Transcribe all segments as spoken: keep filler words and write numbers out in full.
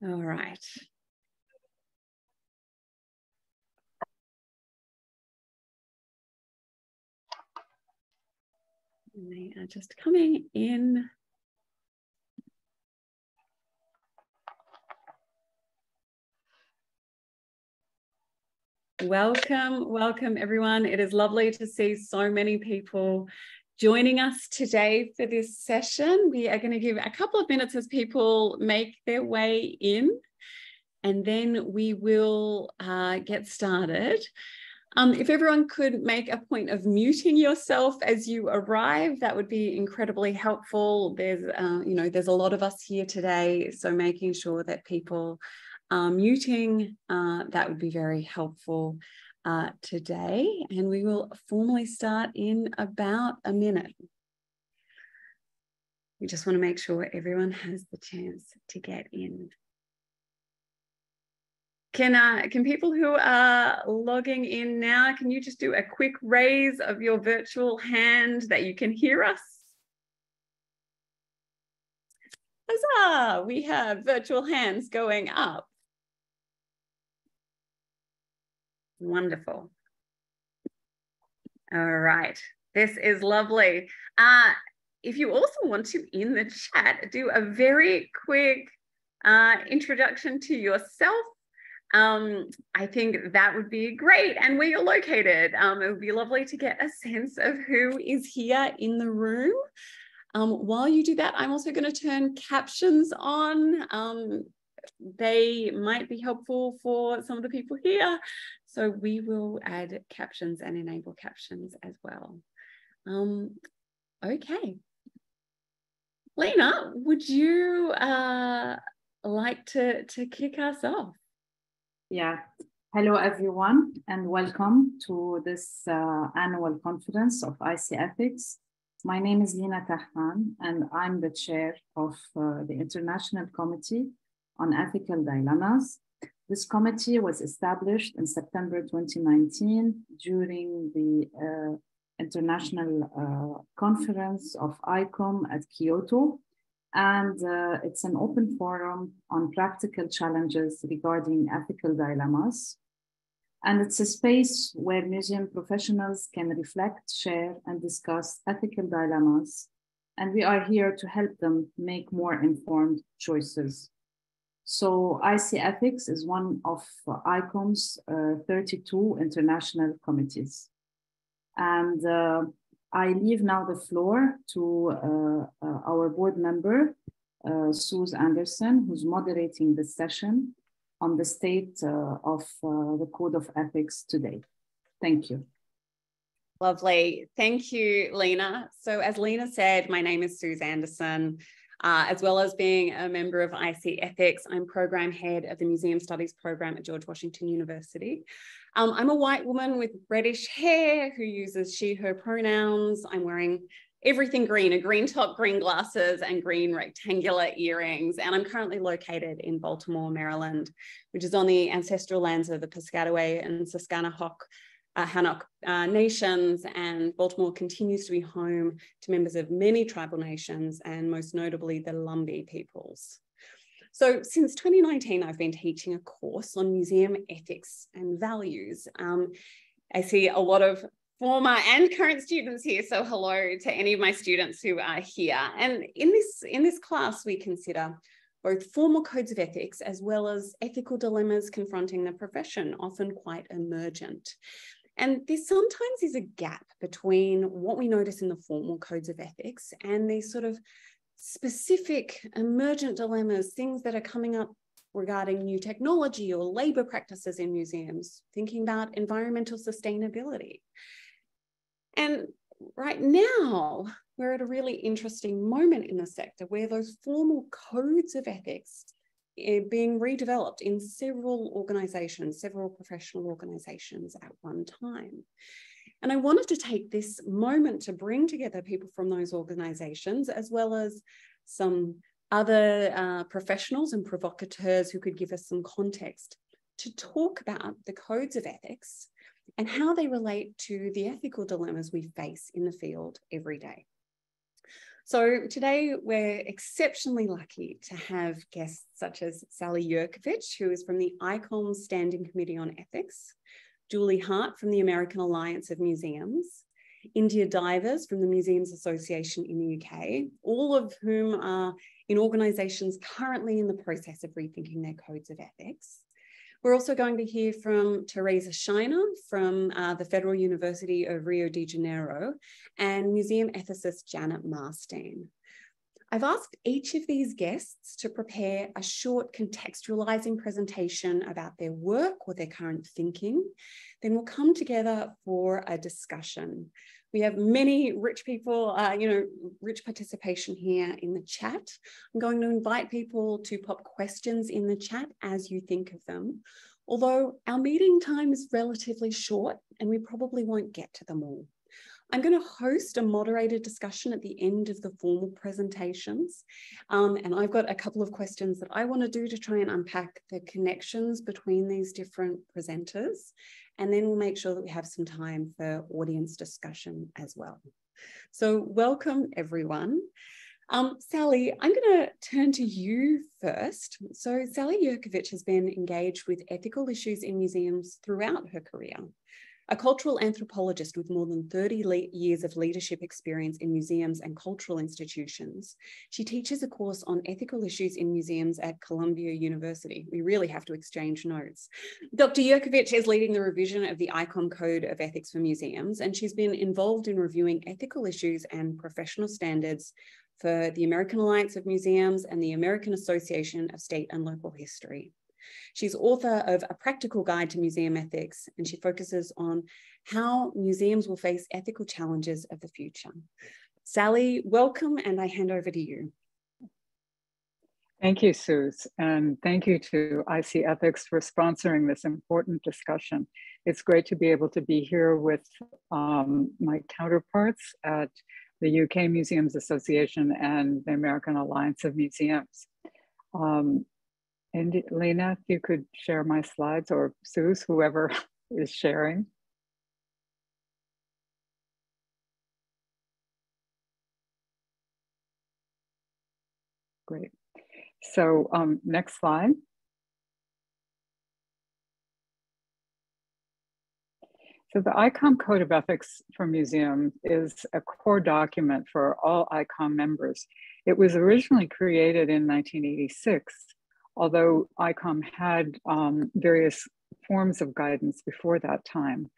All right. And they are just coming in. Welcome, welcome everyone. It is lovely to see so many people joining us today for this session. We are going to give a couple of minutes as people make their way in, and then we will uh, get started. Um, if everyone could make a point of muting yourself as you arrive, that would be incredibly helpful. There's, uh, you know, there's a lot of us here today, so making sure that people are muting, uh, that would be very helpful Uh, today, and we will formally start in about a minute. We just want to make sure everyone has the chance to get in. Can, uh, can people who are logging in now, can you just do a quick raise of your virtual hand that you can hear us? Huzzah! We have virtual hands going up. Wonderful. All right. This is lovely. Uh, if you also want to, in the chat, do a very quick uh, introduction to yourself, um, I think that would be great, and where you're located. Um, it would be lovely to get a sense of who is here in the room. Um, while you do that, I'm also going to turn captions on. Um, they might be helpful for some of the people here, so we will add captions and enable captions as well. Um, okay. Lena, would you uh, like to, to kick us off? Yeah. Hello, everyone, and welcome to this uh, annual conference of I C Ethics. My name is Lena Tahan, and I'm the chair of uh, the International Committee on Ethical Dilemmas. This committee was established in September twenty nineteen during the uh, International uh, Conference of I COM at Kyoto. And uh, it's an open forum on practical challenges regarding ethical dilemmas. And it's a space where museum professionals can reflect, share, and discuss ethical dilemmas. And we are here to help them make more informed choices. So I C Ethics is one of I COM's uh, thirty-two international committees. And uh, I leave now the floor to uh, uh, our board member, uh, Suze Anderson, who's moderating this session on the state uh, of uh, the Code of Ethics today. Thank you. Lovely. Thank you, Lena. So as Lena said, my name is Suze Anderson. Uh, as well as being a member of I C Ethics, I'm program head of the Museum Studies Program at George Washington University. Um, I'm a white woman with reddish hair who uses she, her pronouns. I'm wearing everything green, a green top, green glasses, and green rectangular earrings. And I'm currently located in Baltimore, Maryland, which is on the ancestral lands of the Piscataway and Susquehannock Uh, Hanok uh, nations, and Baltimore continues to be home to members of many tribal nations, and most notably the Lumbee peoples. So since twenty nineteen, I've been teaching a course on museum ethics and values. Um, I see a lot of former and current students here, so hello to any of my students who are here. And in this, in this class, we consider both formal codes of ethics as well as ethical dilemmas confronting the profession, often quite emergent. And there sometimes is a gap between what we notice in the formal codes of ethics and these sort of specific emergent dilemmas, things that are coming up regarding new technology or labor practices in museums, thinking about environmental sustainability. And right now, we're at a really interesting moment in the sector where those formal codes of ethics are being redeveloped in several organizations, several professional organizations at one time. And I wanted to take this moment to bring together people from those organizations, as well as some other uh, professionals and provocateurs who could give us some context to talk about the codes of ethics and how they relate to the ethical dilemmas we face in the field every day. So today we're exceptionally lucky to have guests such as Sally Yerkovich, who is from the ICOM Standing Committee on Ethics, Julie Hart from the American Alliance of Museums, India Divers from the Museums Association in the U K, all of whom are in organisations currently in the process of rethinking their codes of ethics. We're also going to hear from Teresa Scheiner from uh, the Federal University of Rio de Janeiro and museum ethicist Janet Marstine. I've asked each of these guests to prepare a short contextualizing presentation about their work or their current thinking. Then we'll come together for a discussion. We have many rich people, uh, you know, rich participation here in the chat. I'm going to invite people to pop questions in the chat as you think of them. Although our meeting time is relatively short and we probably won't get to them all. I'm going to host a moderated discussion at the end of the formal presentations. Um, and I've got a couple of questions that I want to do to try and unpack the connections between these different presenters. And then we'll make sure that we have some time for audience discussion as well. So welcome, everyone. Um, Sally, I'm going to turn to you first. So Sally Yerkovich has been engaged with ethical issues in museums throughout her career. A cultural anthropologist with more than thirty years of leadership experience in museums and cultural institutions, she teaches a course on ethical issues in museums at Columbia University. We really have to exchange notes. Doctor Yerkovich is leading the revision of the ICOM Code of Ethics for Museums, and she's been involved in reviewing ethical issues and professional standards for the American Alliance of Museums and the American Association of State and Local History. She's author of A Practical Guide to Museum Ethics, and she focuses on how museums will face ethical challenges of the future. Sally, welcome, and I hand over to you. Thank you, Suze, and thank you to I C Ethics for sponsoring this important discussion. It's great to be able to be here with um, my counterparts at the U K Museums Association and the American Alliance of Museums. Um, And Lena, if you could share my slides, or Suze, whoever is sharing. Great. So um, next slide. So the ICOM Code of Ethics for Museums is a core document for all ICOM members. It was originally created in nineteen eighty-six. Although ICOM had um, various forms of guidance before that time.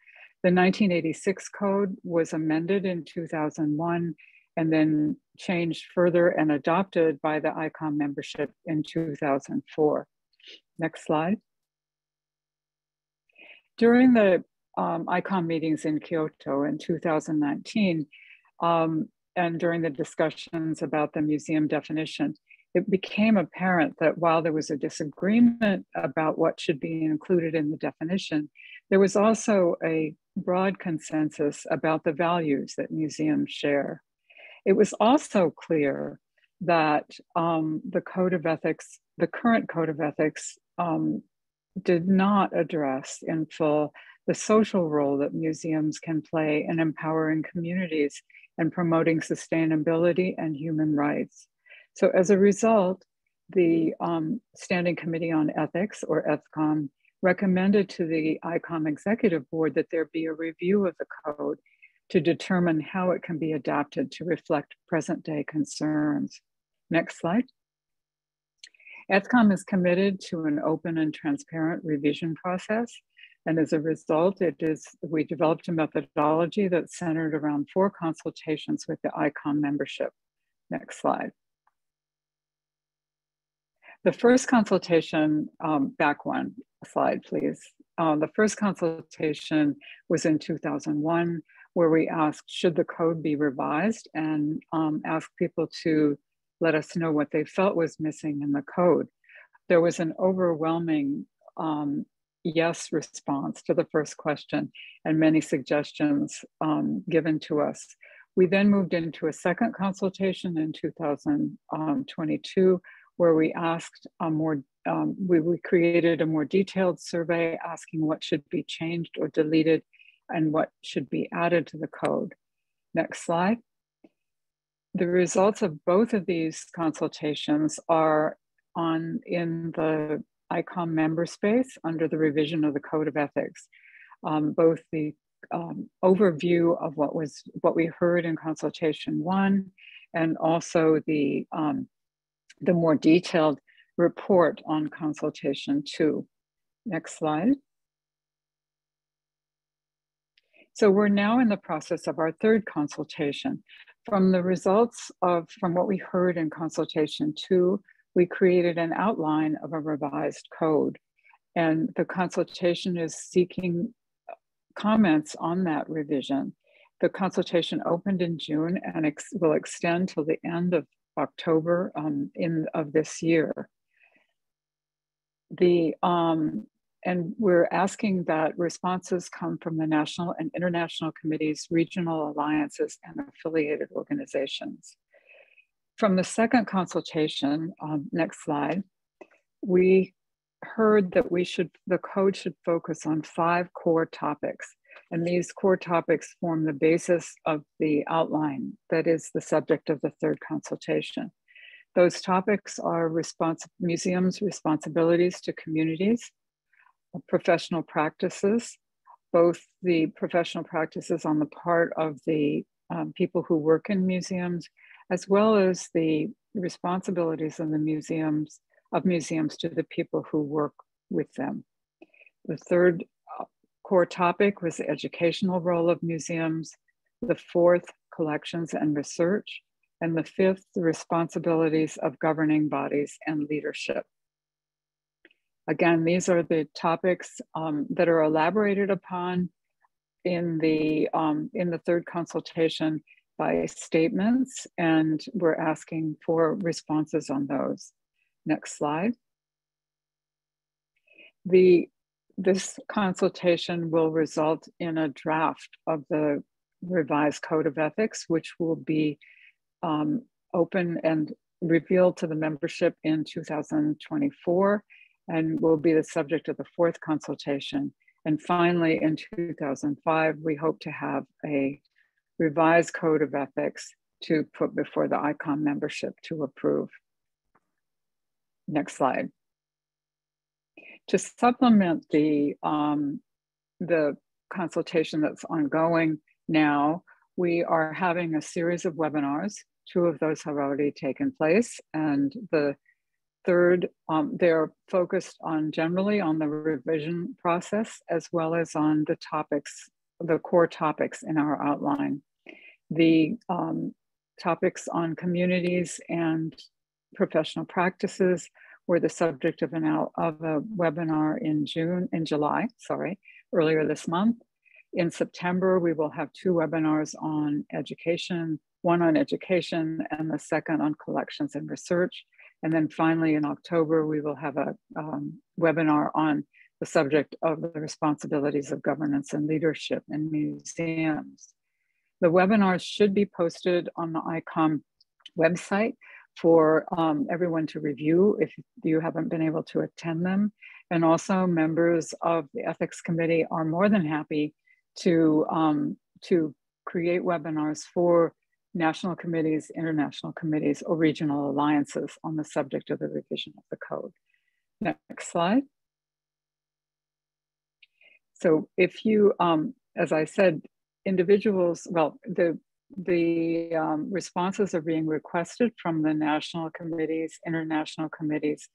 The nineteen eighty-six code was amended in two thousand one and then changed further and adopted by the ICOM membership in two thousand four. Next slide. During the um, ICOM meetings in Kyoto in two thousand nineteen, um, and during the discussions about the museum definition, it became apparent that while there was a disagreement about what should be included in the definition, there was also a broad consensus about the values that museums share. It was also clear that um, the Code of Ethics, the current Code of Ethics, um, did not address in full the social role that museums can play in empowering communities and promoting sustainability and human rights. So as a result, the um, Standing Committee on Ethics, or ETHCOM, recommended to the ICOM Executive Board that there be a review of the code to determine how it can be adapted to reflect present day concerns. Next slide. ETHCOM is committed to an open and transparent revision process. And as a result, it is, we developed a methodology that's centered around four consultations with the ICOM membership. Next slide. The first consultation, um, back one slide, please. Uh, the first consultation was in two thousand one, where we asked, should the code be revised? And um, asked people to let us know what they felt was missing in the code. There was an overwhelming um, yes response to the first question and many suggestions um, given to us. We then moved into a second consultation in two thousand twenty-two, where we asked a more, um, we, we created a more detailed survey asking what should be changed or deleted and what should be added to the code. Next slide. The results of both of these consultations are on in the I COM member space under the revision of the Code of Ethics. Um, both the um, overview of what was what we heard in consultation one, and also the um, the more detailed report on consultation two. Next slide. So we're now in the process of our third consultation. From the results of, from what we heard in consultation two, we created an outline of a revised code. And the consultation is seeking comments on that revision. The consultation opened in June and ex will extend till the end of October um, in, of this year. The, um, and we're asking that responses come from the national and international committees, regional alliances, and affiliated organizations. From the second consultation, um, next slide, we heard that we should, the code should focus on five core topics. And these core topics form the basis of the outline that is the subject of the third consultation. Those topics are response, museums' responsibilities to communities, professional practices, both the professional practices on the part of the um, people who work in museums, as well as the responsibilities of the museums, of museums to the people who work with them. The third core topic was the educational role of museums, the fourth, collections and research, and the fifth, the responsibilities of governing bodies and leadership. Again, these are the topics um, that are elaborated upon in the, um, in the third consultation by statements, and we're asking for responses on those. Next slide. The, this consultation will result in a draft of the revised Code of Ethics, which will be um, open and revealed to the membership in two thousand twenty-four, and will be the subject of the fourth consultation. And finally, in two thousand five, we hope to have a revised Code of Ethics to put before the I COM membership to approve. Next slide. To supplement the, um, the consultation that's ongoing now, we are having a series of webinars. Two of those have already taken place, and the third, um, they're focused on generally on the revision process, as well as on the topics, the core topics in our outline. The um, topics on communities and professional practices were the subject of an of a webinar in June, in July, sorry, earlier this month. In September, we will have two webinars on education, one on education and the second on collections and research. And then finally in October, we will have a um, webinar on the subject of the responsibilities of governance and leadership in museums. The webinars should be posted on the I COM website for um, everyone to review if you haven't been able to attend them. And also members of the Ethics Committee are more than happy to, um, to create webinars for national committees, international committees, or regional alliances on the subject of the revision of the code. Next slide. So if you, um, as I said, individuals, well, the, the um, responses are being requested from the national committees, international committees,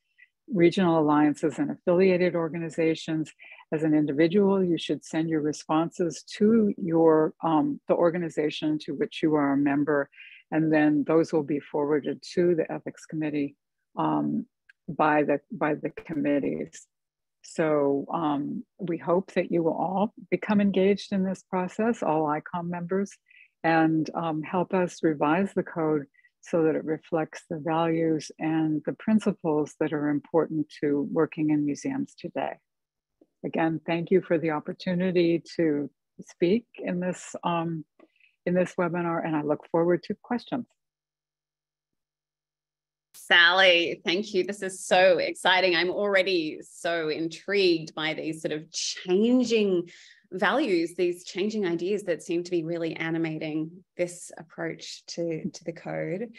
regional alliances, and affiliated organizations. As an individual, you should send your responses to your um, the organization to which you are a member, and then those will be forwarded to the Ethics Committee um, by the by the committees. So um, we hope that you will all become engaged in this process, all I COM members, and um, help us revise the code so that it reflects the values and the principles that are important to working in museums today. Again, thank you for the opportunity to speak in this, um, in this webinar, and I look forward to questions. Sally, thank you. This is so exciting. I'm already so intrigued by these sort of changing values these changing ideas that seem to be really animating this approach to, to the code.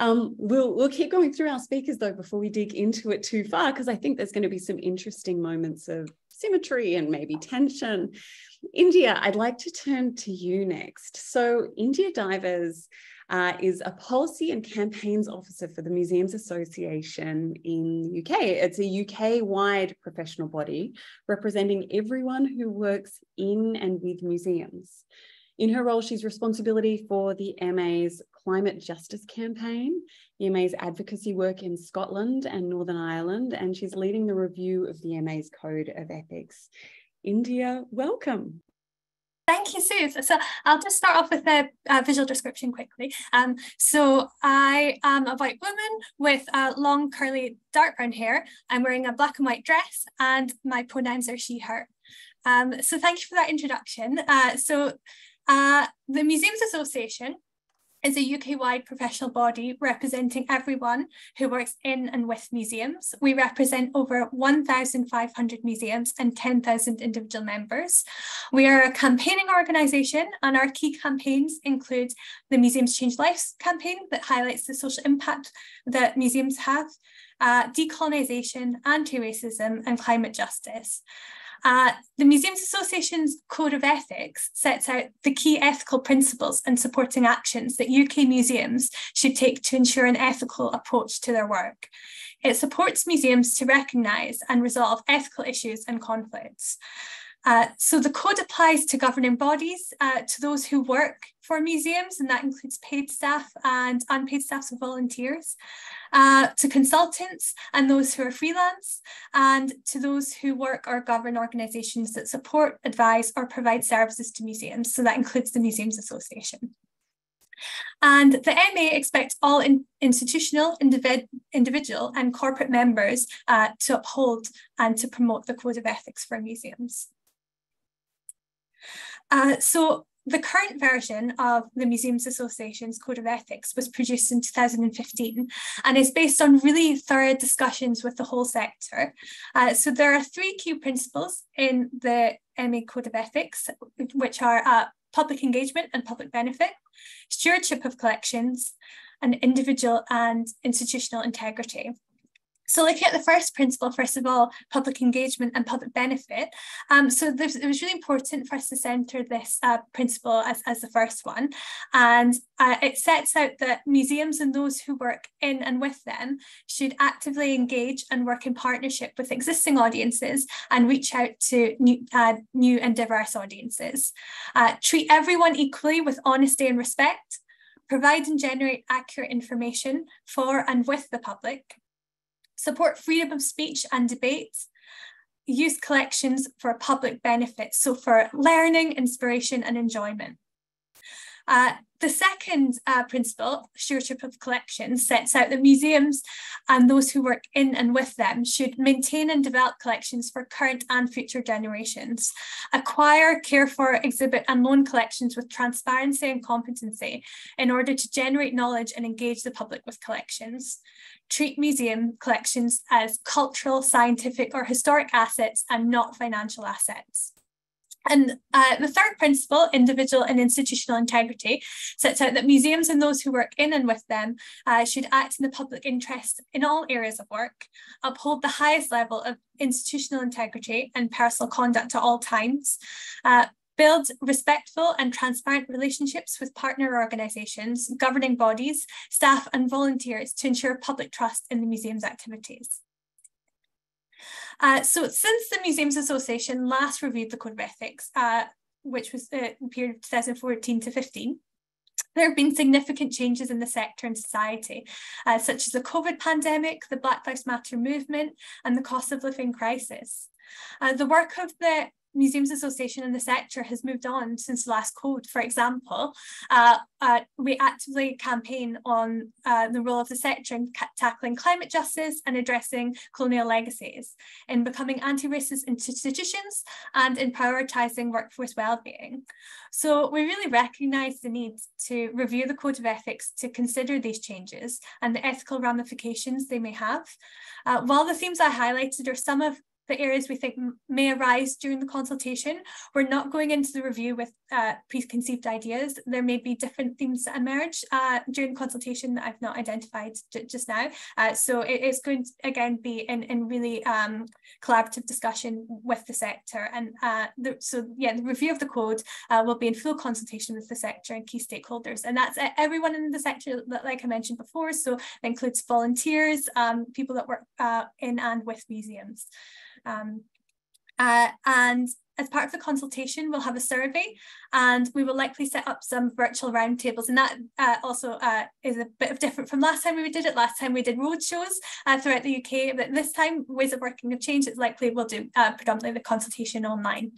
Um, we'll, we'll keep going through our speakers, though, before we dig into it too far, because I think there's going to be some interesting moments of symmetry and maybe tension. India, I'd like to turn to you next. So India Divers uh, is a policy and campaigns officer for the Museums Association in the U K. It's a U K-wide professional body representing everyone who works in and with museums. In her role, she's responsibility for the M A's Climate Justice Campaign, the M A's advocacy work in Scotland and Northern Ireland, and she's leading the review of the M A's Code of Ethics. India, welcome. Thank you, Suze. So I'll just start off with a, a visual description quickly. Um, so I am a white woman with uh, long, curly, dark brown hair. I'm wearing a black and white dress, and my pronouns are she, her. Um, so thank you for that introduction. Uh, so uh, the Museums Association is a U K-wide professional body representing everyone who works in and with museums. We represent over one thousand five hundred museums and ten thousand individual members. We are a campaigning organisation, and our key campaigns include the Museums Change Lives campaign that highlights the social impact that museums have, uh, decolonisation, anti-racism and climate justice. Uh, the Museums Association's Code of Ethics sets out the key ethical principles and supporting actions that U K museums should take to ensure an ethical approach to their work. It supports museums to recognise and resolve ethical issues and conflicts. Uh, so the code applies to governing bodies, uh, to those who work for museums, and that includes paid staff and unpaid staff, so volunteers, uh, to consultants and those who are freelance, and to those who work or govern organisations that support, advise or provide services to museums. So that includes the Museums Association. And the M A expects all in institutional, individ individual and corporate members uh, to uphold and to promote the Code of Ethics for museums. Uh, so the current version of the Museums Association's Code of Ethics was produced in two thousand fifteen and is based on really thorough discussions with the whole sector. Uh, so there are three key principles in the M A Code of Ethics, which are uh, public engagement and public benefit, stewardship of collections, and individual and institutional integrity. So looking at the first principle, first of all, public engagement and public benefit. Um, so this, it was really important for us to centre this uh, principle as, as the first one. And uh, it sets out that museums and those who work in and with them should actively engage and work in partnership with existing audiences and reach out to new, uh, new and diverse audiences. Uh, treat everyone equally with honesty and respect. Provide and generate accurate information for and with the public. Support freedom of speech and debate, use collections for public benefit, so for learning, inspiration and enjoyment. Uh, the second uh, principle, stewardship of collections, sets out that museums and those who work in and with them should maintain and develop collections for current and future generations, acquire, care for, exhibit and loan collections with transparency and competency in order to generate knowledge and engage the public with collections, treat museum collections as cultural, scientific or historic assets and not financial assets. And uh, the third principle, individual and institutional integrity, sets out that museums and those who work in and with them uh, should act in the public interest in all areas of work, uphold the highest level of institutional integrity and personal conduct at all times, uh, build respectful and transparent relationships with partner organisations, governing bodies, staff and volunteers to ensure public trust in the museum's activities. Uh, so since the Museums Association last reviewed the Code of Ethics, uh, which was the period of two thousand fourteen to fifteen, there have been significant changes in the sector and society, uh, such as the COVID pandemic, the Black Lives Matter movement, and the cost of living crisis. Uh, the work of the Museums Association in the sector has moved on since the last code. For example, uh, uh, we actively campaign on uh, the role of the sector in tackling climate justice and addressing colonial legacies, in becoming anti-racist institutions and in prioritising workforce wellbeing. So we really recognise the need to review the Code of Ethics to consider these changes and the ethical ramifications they may have. Uh, while the themes I highlighted are some of the areas we think may arise during the consultation. We're not going into the review with uh, preconceived ideas. There may be different themes that emerge uh, during consultation that I've not identified just now. Uh, so it, it's going to, again, be in, in really um, collaborative discussion with the sector. And uh, the, so, yeah, the review of the code uh, will be in full consultation with the sector and key stakeholders. And that's everyone in the sector, like I mentioned before. So it includes volunteers, um, people that work uh, in and with museums. Um, uh, and as part of the consultation, we'll have a survey, and we will likely set up some virtual roundtables. And that uh, also uh, is a bit of different from last time we did it. Last time we did roadshows uh, throughout the U K, but this time ways of working have changed. It's likely we'll do uh, predominantly the consultation online.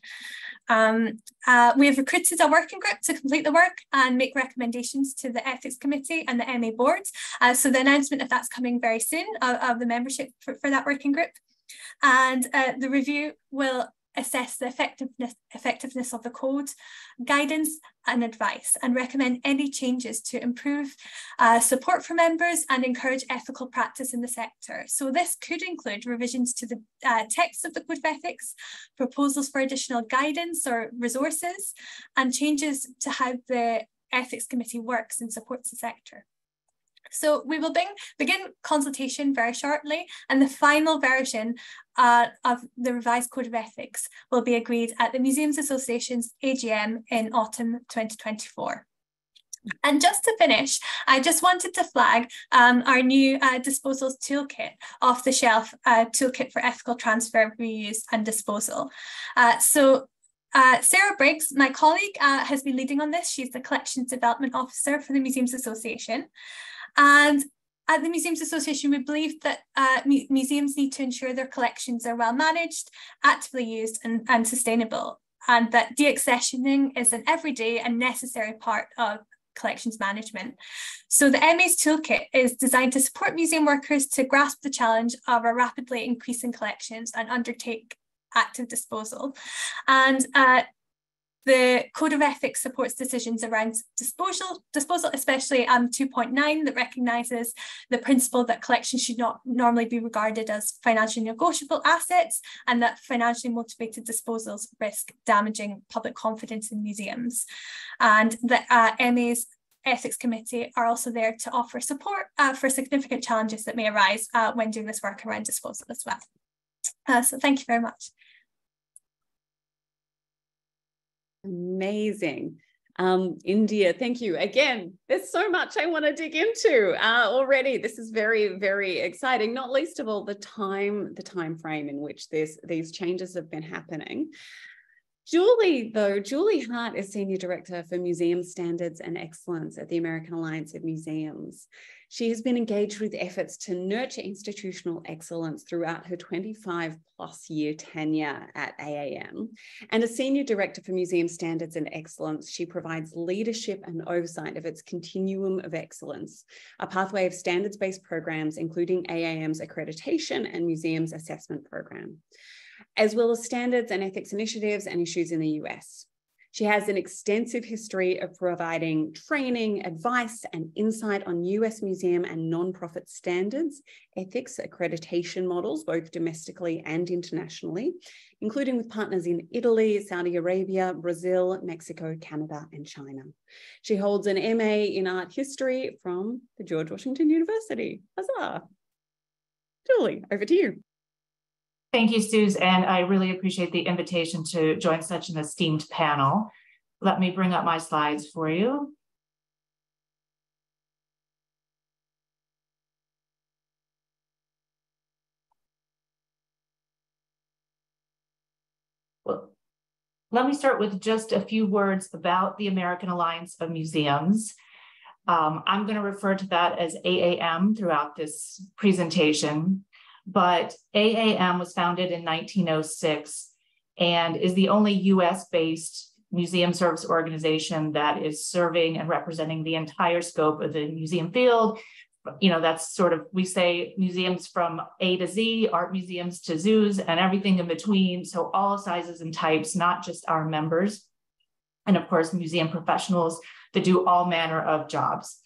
Um, uh, we have recruited a working group to complete the work and make recommendations to the Ethics Committee and the M A Board. Uh, so the announcement of that's coming very soon of, of the membership for, for that working group. And uh, the review will assess the effectiveness, effectiveness of the code, guidance and advice, and recommend any changes to improve uh, support for members and encourage ethical practice in the sector. So this could include revisions to the uh, text of the Code of Ethics, proposals for additional guidance or resources, and changes to how the Ethics Committee works and supports the sector. So we will begin consultation very shortly, and the final version uh, of the revised Code of Ethics will be agreed at the Museums Association's A G M in autumn twenty twenty-four. And just to finish, I just wanted to flag um, our new uh, disposals toolkit, off-the-shelf uh, toolkit for ethical transfer, reuse and disposal. Uh, so. Uh, Sarah Briggs, my colleague, uh, has been leading on this. She's the Collections Development Officer for the Museums Association. And at the Museums Association, we believe that uh, mu museums need to ensure their collections are well managed, actively used and, and sustainable, and that deaccessioning is an everyday and necessary part of collections management. So the M A's toolkit is designed to support museum workers to grasp the challenge of our rapidly increasing collections and undertake active disposal. And uh, the Code of Ethics supports decisions around disposal, disposal especially um, two point nine, that recognises the principle that collections should not normally be regarded as financially negotiable assets, and that financially motivated disposals risk damaging public confidence in museums. And the uh, M A's Ethics Committee are also there to offer support uh, for significant challenges that may arise uh, when doing this work around disposal as well. Uh, so thank you very much. Amazing. Um, India, thank you again. There's so much I want to dig into uh, already. This is very, very exciting, not least of all the time, the time frame in which this, these changes have been happening. Julie, though, Julie Hart is Senior Director for Museum Standards and Excellence at the American Alliance of Museums. She has been engaged with efforts to nurture institutional excellence throughout her twenty-five plus year tenure at A A M. And as Senior Director for Museum Standards and Excellence, she provides leadership and oversight of its continuum of excellence, a pathway of standards-based programs, including A A M's accreditation and museums assessment program, as well as standards and ethics initiatives and issues in the U S. She has an extensive history of providing training, advice, and insight on U S museum and nonprofit standards, ethics, accreditation models, both domestically and internationally, including with partners in Italy, Saudi Arabia, Brazil, Mexico, Canada, and China. She holds an M A in art history from the George Washington University. Huzzah! Julie, over to you. Thank you, Suze, and I really appreciate the invitation to join such an esteemed panel. Let me bring up my slides for you. Well, let me start with just a few words about the American Alliance of Museums. Um, I'm going to refer to that as A A M throughout this presentation. But A A M was founded in nineteen oh six and is the only U S-based museum service organization that is serving and representing the entire scope of the museum field. You know, that's sort of, we say museums from A to Z, art museums to zoos and everything in between. So all sizes and types, not just our members. And of course, museum professionals that do all manner of jobs.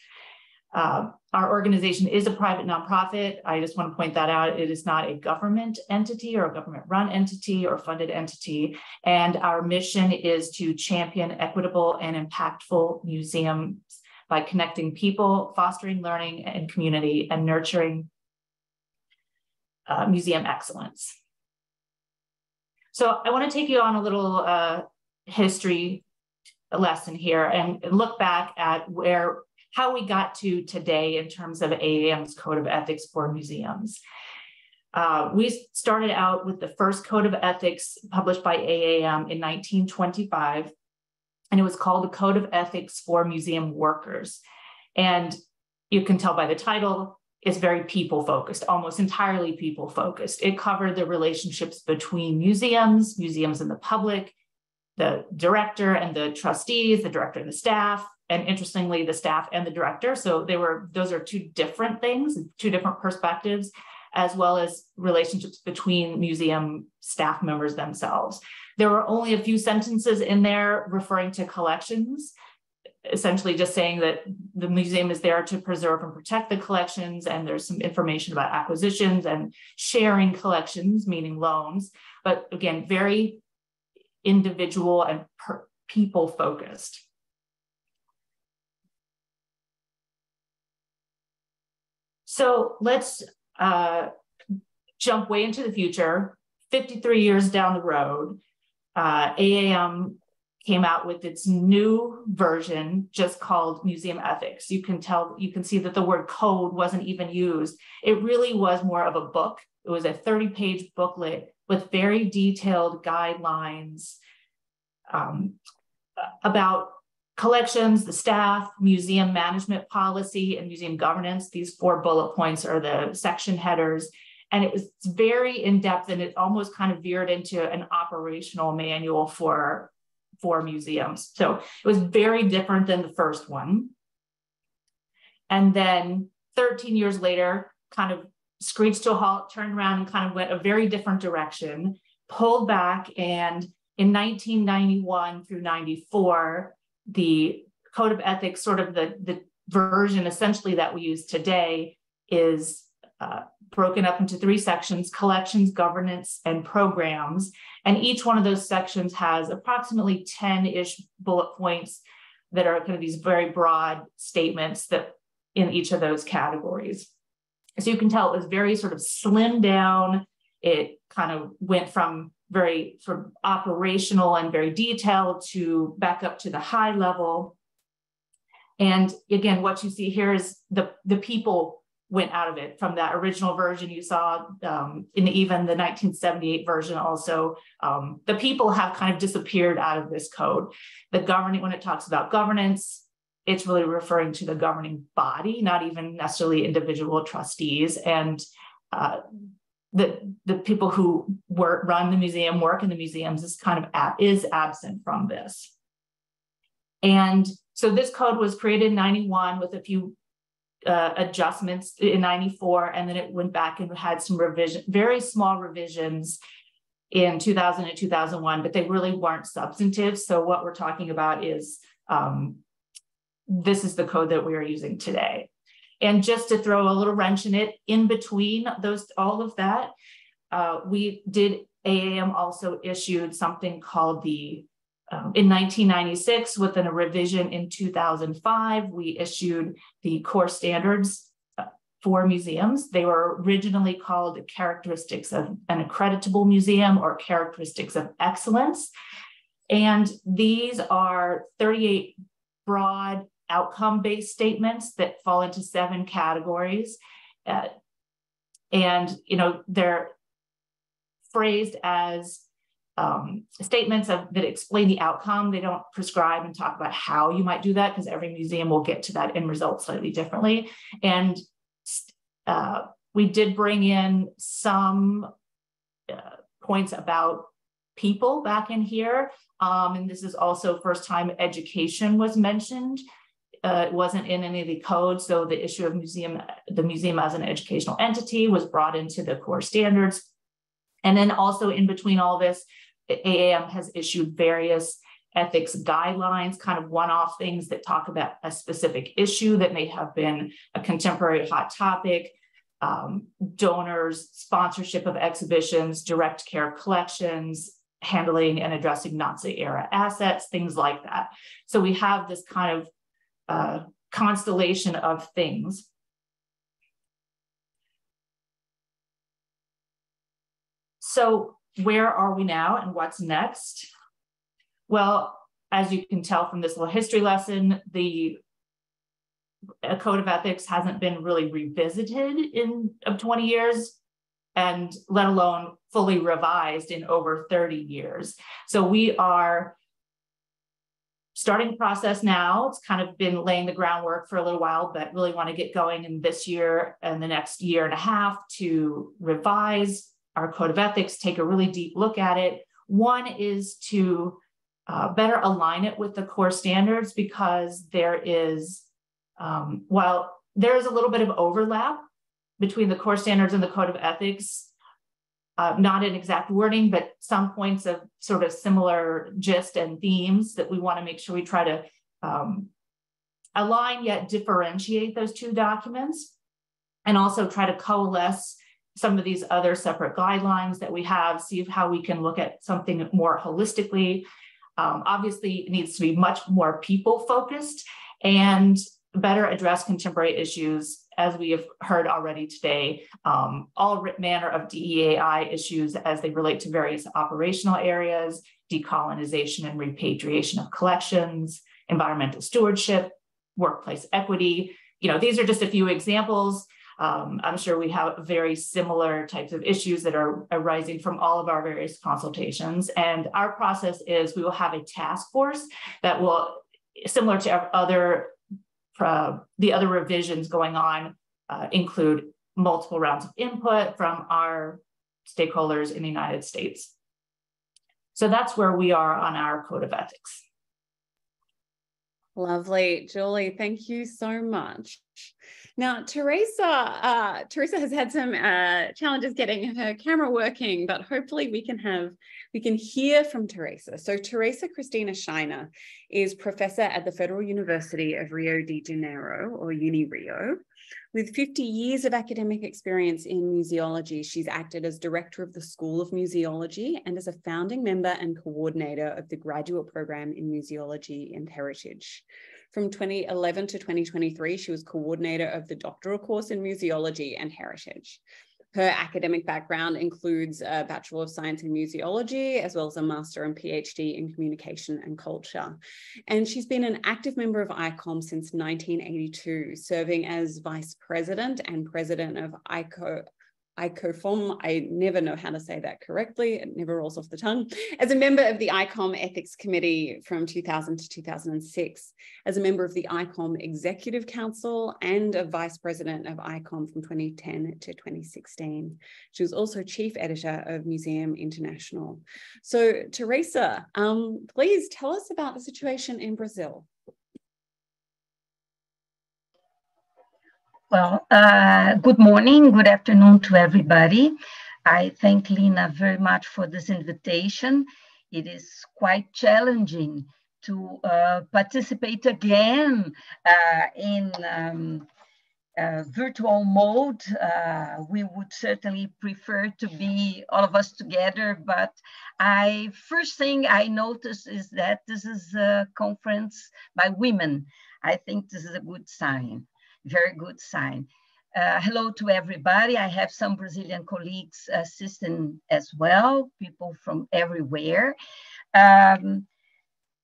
Uh, our organization is a private nonprofit. I just want to point that out. It is not a government entity or a government-run entity or funded entity. And our mission is to champion equitable and impactful museums by connecting people, fostering learning and community, and nurturing uh, museum excellence. So I want to take you on a little uh, history lesson here and look back at where how we got to today in terms of A A M's Code of Ethics for Museums. Uh, we started out with the first Code of Ethics published by A A M in nineteen twenty-five, and it was called the Code of Ethics for Museum Workers. And you can tell by the title, it's very people-focused, almost entirely people-focused. It covered the relationships between museums, museums and the public, the director and the trustees, the director and the staff, and interestingly, the staff and the director. So they were, those are two different things, two different perspectives, as well as relationships between museum staff members themselves. There were only a few sentences in there referring to collections, essentially just saying that the museum is there to preserve and protect the collections, and there's some information about acquisitions and sharing collections, meaning loans, but again, very individual and people focused. So let's uh, jump way into the future. fifty-three years down the road, uh, A A M came out with its new version, just called Museum Ethics. You can tell, you can see that the word code wasn't even used. It really was more of a book. It was a thirty page booklet with very detailed guidelines um, about collections, the staff, museum management policy, and museum governance. These four bullet points are the section headers. And it was very in-depth, and it almost kind of veered into an operational manual for, for museums. So it was very different than the first one. And then thirteen years later, kind of screeched to a halt, turned around and kind of went a very different direction, pulled back. And in nineteen ninety-one through ninety-four, the Code of Ethics, sort of the, the version essentially that we use today, is uh, broken up into three sections: collections, governance, and programs. And each one of those sections has approximately ten-ish bullet points that are kind of these very broad statements that in each of those categories. So you can tell it was very sort of slimmed down. It kind of went from very sort of operational and very detailed to back up to the high level. And again, what you see here is the, the people went out of it. From that original version you saw um, in even the nineteen seventy-eight version also, um, the people have kind of disappeared out of this code. The governing, when it talks about governance, it's really referring to the governing body, not even necessarily individual trustees. And uh, The, the people who work, run the museum, work in the museums is kind of ab, is absent from this. And so this code was created in ninety-one with a few uh, adjustments in ninety-four, and then it went back and had some revision, very small revisions in two thousand and two thousand one, but they really weren't substantive. So what we're talking about is um, this is the code that we are using today. And just to throw a little wrench in it, in between those, all of that, uh, we did, A A M also issued something called the, um, in nineteen ninety-six, with a revision in two thousand five, we issued the core standards for museums. They were originally called characteristics of an accreditable museum or characteristics of excellence. And these are thirty-eight broad outcome-based statements that fall into seven categories, uh, and you know they're phrased as um, statements of, that explain the outcome. They don't prescribe and talk about how you might do that, because every museum will get to that end result slightly differently. And uh, we did bring in some uh, points about people back in here, um, and this is also first time education was mentioned. Uh, it wasn't in any of the codes, so the issue of museum, the museum as an educational entity was brought into the core standards. And then also in between all this, A A M has issued various ethics guidelines, kind of one-off things that talk about a specific issue that may have been a contemporary hot topic, um, donors, sponsorship of exhibitions, direct care collections, handling and addressing Nazi-era assets, things like that. So we have this kind of uh, constellation of things. So where are we now and what's next? Well, as you can tell from this little history lesson, the Code of Ethics hasn't been really revisited in of twenty years, and let alone fully revised in over thirty years. So we are starting the process now. It's kind of been laying the groundwork for a little while, but really want to get going in this year and the next year and a half to revise our Code of Ethics, take a really deep look at it. One is to uh, better align it with the core standards, because there is, um, while there is a little bit of overlap between the core standards and the Code of Ethics, uh, not in exact wording, but some points of sort of similar gist and themes that we want to make sure we try to um, align yet differentiate those two documents, and also try to coalesce some of these other separate guidelines that we have, see how we can look at something more holistically. Um, obviously, it needs to be much more people-focused and better address contemporary issues, as we have heard already today, um, all manner of D E I issues as they relate to various operational areas, decolonization and repatriation of collections, environmental stewardship, workplace equity. You know, these are just a few examples. Um, I'm sure we have very similar types of issues that are arising from all of our various consultations. And our process is we will have a task force that will, similar to other uh, the other revisions going on, uh, include multiple rounds of input from our stakeholders in the United States. So that's where we are on our Code of Ethics. Lovely, Julie, thank you so much. Now, Teresa, uh, Teresa has had some uh, challenges getting her camera working, but hopefully we can have, we can hear from Teresa. So Teresa Christina Scheiner is professor at the Federal University of Rio de Janeiro, or UniRio. With fifty years of academic experience in museology, she's acted as director of the School of Museology and as a founding member and coordinator of the graduate program in museology and heritage. From twenty eleven to twenty twenty-three, she was coordinator of the doctoral course in museology and heritage. Her academic background includes a Bachelor of Science in Museology, as well as a Master and PhD in Communication and Culture. And she's been an active member of ICOM since nineteen eighty-two, serving as Vice President and President of ICO, ICOFOM, I never know how to say that correctly, it never rolls off the tongue, as a member of the ICOM Ethics Committee from two thousand to two thousand six, as a member of the ICOM Executive Council and a Vice President of ICOM from twenty ten to twenty sixteen. She was also Chief Editor of Museum International. So Teresa, um, please tell us about the situation in Brazil. Well, uh, good morning, good afternoon to everybody. I thank Lena very much for this invitation. It is quite challenging to uh, participate again uh, in um, uh, virtual mode. Uh, we would certainly prefer to be all of us together, but I first thing I noticed is that this is a conference by women. I think this is a good sign. Very good sign. Uh, hello to everybody. I have some Brazilian colleagues assisting as well, people from everywhere. Um,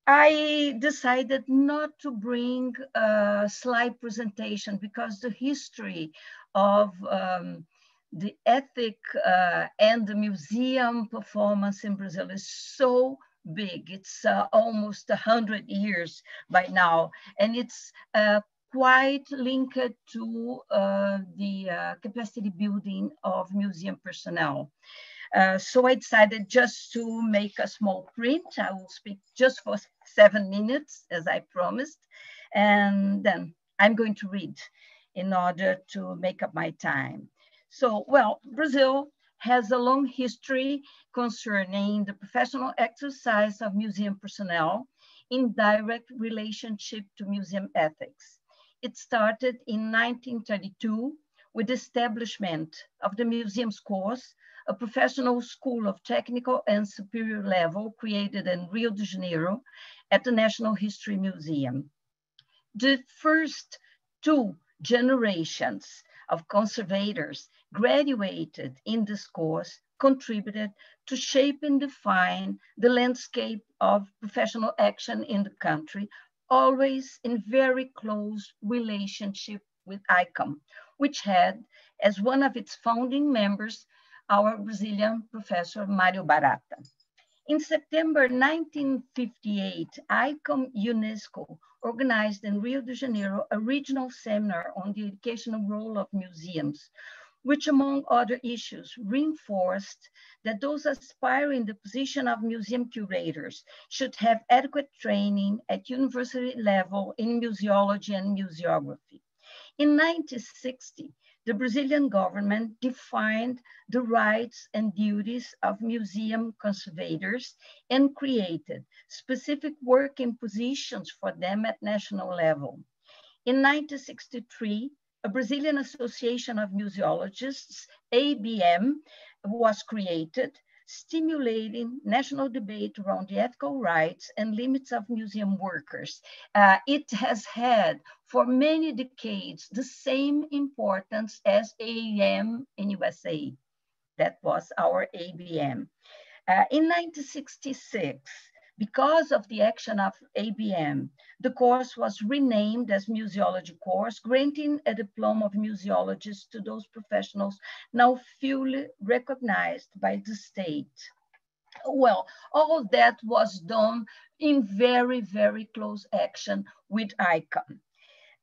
I decided not to bring a slide presentation because the history of um, the ethic uh, and the museum performance in Brazil is so big. It's uh, almost one hundred years by now, and it's uh, quite linked to uh, the uh, capacity building of museum personnel. Uh, so I decided just to make a small print. I will speak just for seven minutes, as I promised, and then I'm going to read in order to make up my time. So, well, Brazil has a long history concerning the professional exercise of museum personnel in direct relationship to museum ethics. It started in nineteen thirty-two with the establishment of the museum's course, a professional school of technical and superior level created in Rio de Janeiro at the National History Museum. The first two generations of conservators graduated in this course contributed to shape and define the landscape of professional action in the country, always in very close relationship with ICOM, which had as one of its founding members our Brazilian professor Mário Barata. In September nineteen fifty-eight, ICOM UNESCO organized in Rio de Janeiro a regional seminar on the educational role of museums, which among other issues reinforced that those aspiring the position of museum curators should have adequate training at university level in museology and museography. In nineteen sixty, the Brazilian government defined the rights and duties of museum conservators and created specific working positions for them at national level. In nineteen sixty-three, a Brazilian Association of Museologists, A B M, was created, stimulating national debate around the ethical rights and limits of museum workers. Uh, it has had for many decades the same importance as A E M in U S A. That was our A B M. Uh, in nineteen sixty-six, because of the action of A B M, the course was renamed as Museology course, granting a diploma of museologists to those professionals now fully recognized by the state. Well, all that was done in very, very close action with ICOM.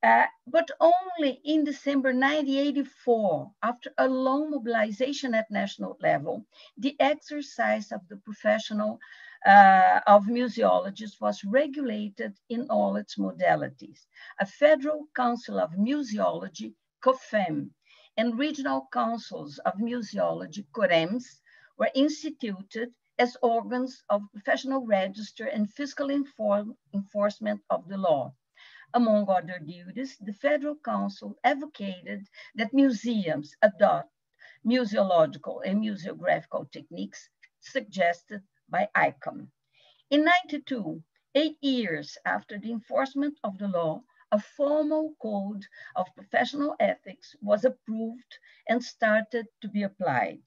Uh, but only in December nineteen eighty-four, after a long mobilization at national level, the exercise of the professional Uh, of museologists was regulated in all its modalities. A Federal Council of Museology, COFEM, and Regional Councils of Museology, COREMS, were instituted as organs of professional register and fiscal inform enforcement of the law. Among other duties, the Federal Council advocated that museums adopt museological and museographical techniques suggested by ICOM. In ninety-two, eight years after the enforcement of the law, a formal code of professional ethics was approved and started to be applied.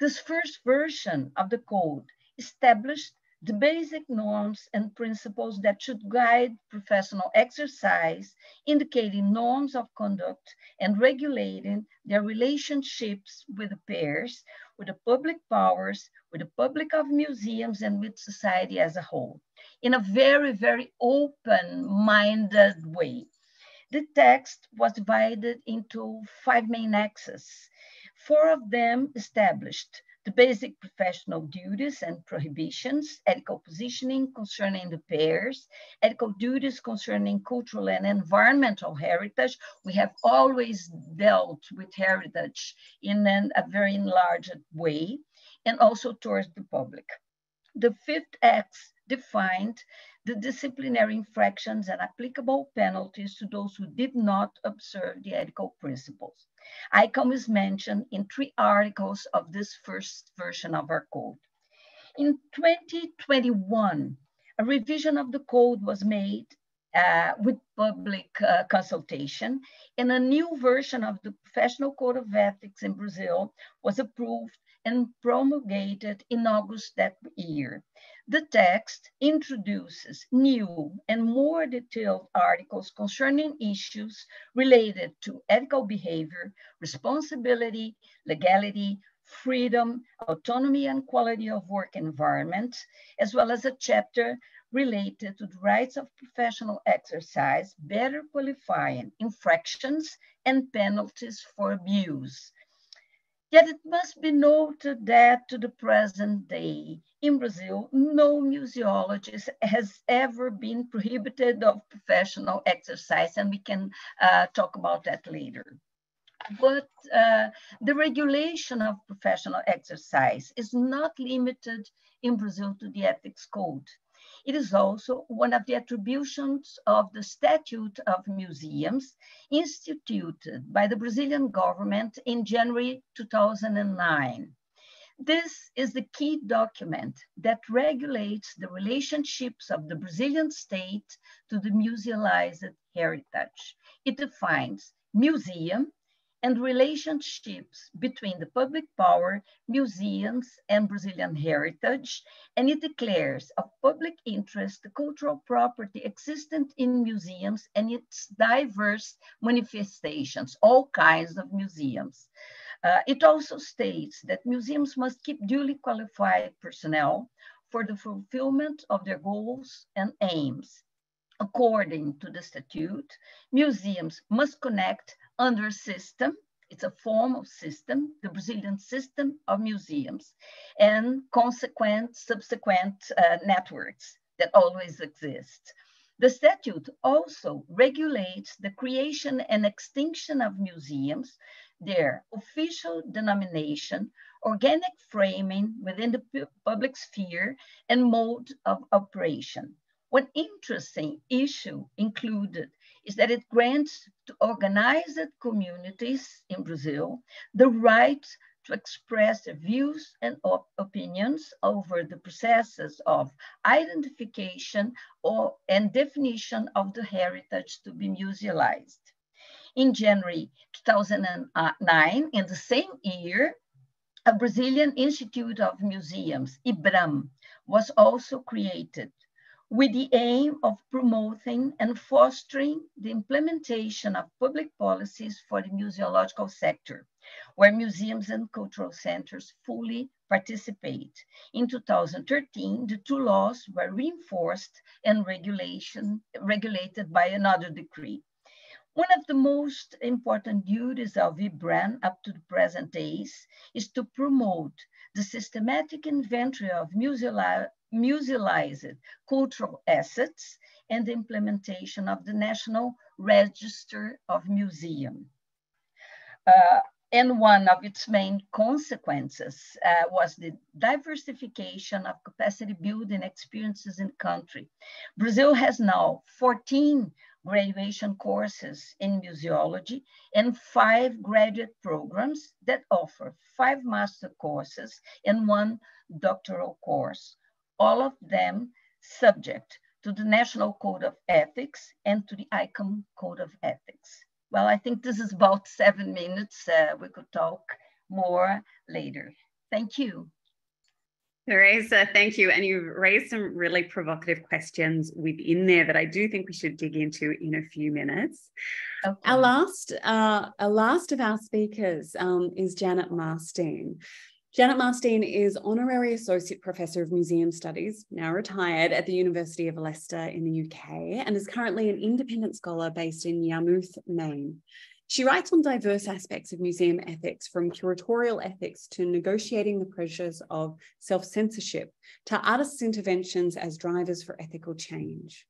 This first version of the code established the basic norms and principles that should guide professional exercise, indicating norms of conduct and regulating their relationships with the peers, with the public powers, with the public of museums, and with society as a whole, in a very, very open-minded way. The text was divided into five main axes. Four of them established the basic professional duties and prohibitions, ethical positioning concerning the pairs, ethical duties concerning cultural and environmental heritage. We have always dealt with heritage in an, a very enlarged way, and also towards the public. The fifth act defined the disciplinary infractions and applicable penalties to those who did not observe the ethical principles. ICOM is mentioned in three articles of this first version of our code. In twenty twenty-one, a revision of the code was made uh, with public uh, consultation, and a new version of the Professional Code of Ethics in Brazil was approved and promulgated in August that year. The text introduces new and more detailed articles concerning issues related to ethical behavior, responsibility, legality, freedom, autonomy, and quality of work environment, as well as a chapter related to the rights of professional exercise, better qualifying infractions and penalties for abuse. Yet it must be noted that to the present day, in Brazil, no museologist has ever been prohibited of professional exercise, and we can uh, talk about that later. But uh, the regulation of professional exercise is not limited in Brazil to the ethics code. It is also one of the attributions of the Statute of Museums instituted by the Brazilian government in January two thousand nine. This is the key document that regulates the relationships of the Brazilian state to the musealized heritage. It defines museum and relationships between the public power, museums, and Brazilian heritage, and it declares of public interest the cultural property existent in museums and its diverse manifestations, all kinds of museums. Uh, it also states that museums must keep duly qualified personnel for the fulfillment of their goals and aims. According to the statute, museums must connect under system, it's a form of system, the Brazilian system of museums, and consequent subsequent uh, networks that always exist. The statute also regulates the creation and extinction of museums, their official denomination, organic framing within the public sphere, and mode of operation. One interesting issue included is that it grants to organized communities in Brazil the right to express their views and op opinions over the processes of identification or, and definition of the heritage to be musealized. In January two thousand nine, in the same year, a Brazilian Institute of Museums, I B R A M, was also created, with the aim of promoting and fostering the implementation of public policies for the museological sector, where museums and cultural centers fully participate. In two thousand thirteen, the two laws were reinforced and regulation, regulated by another decree. One of the most important duties of I B R A M up to the present days is to promote the systematic inventory of museological musealized cultural assets and the implementation of the National Register of Museums. Uh, and one of its main consequences uh, was the diversification of capacity building experiences in the country. Brazil has now fourteen graduation courses in museology and five graduate programs that offer five master courses and one doctoral course, all of them subject to the National Code of Ethics and to the ICOM Code of Ethics. Well, I think this is about seven minutes. Uh, we could talk more later. Thank you. Teresa, thank you. And you've raised some really provocative questions within there that I do think we should dig into in a few minutes. Okay. Our, last, uh, our last of our speakers um, is Janet Marstine. Janet Marstine is Honorary Associate Professor of Museum Studies, now retired, at the University of Leicester in the U K, and is currently an independent scholar based in Yarmouth, Maine. She writes on diverse aspects of museum ethics, from curatorial ethics to negotiating the pressures of self-censorship to artists' interventions as drivers for ethical change.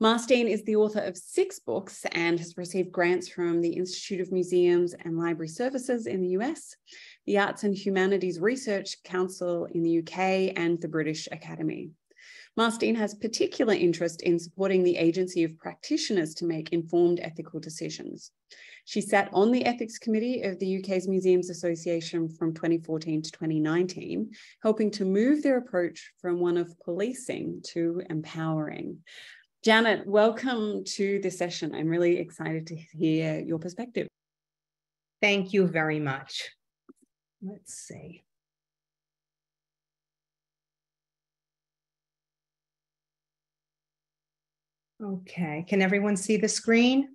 Marstine is the author of six books and has received grants from the Institute of Museums and Library Services in the U S, the Arts and Humanities Research Council in the U K, and the British Academy. Marstine has particular interest in supporting the agency of practitioners to make informed ethical decisions. She sat on the Ethics Committee of the U K's Museums Association from twenty fourteen to twenty nineteen, helping to move their approach from one of policing to empowering. Janet, welcome to this session. I'm really excited to hear your perspective. Thank you very much. Let's see. Okay, can everyone see the screen?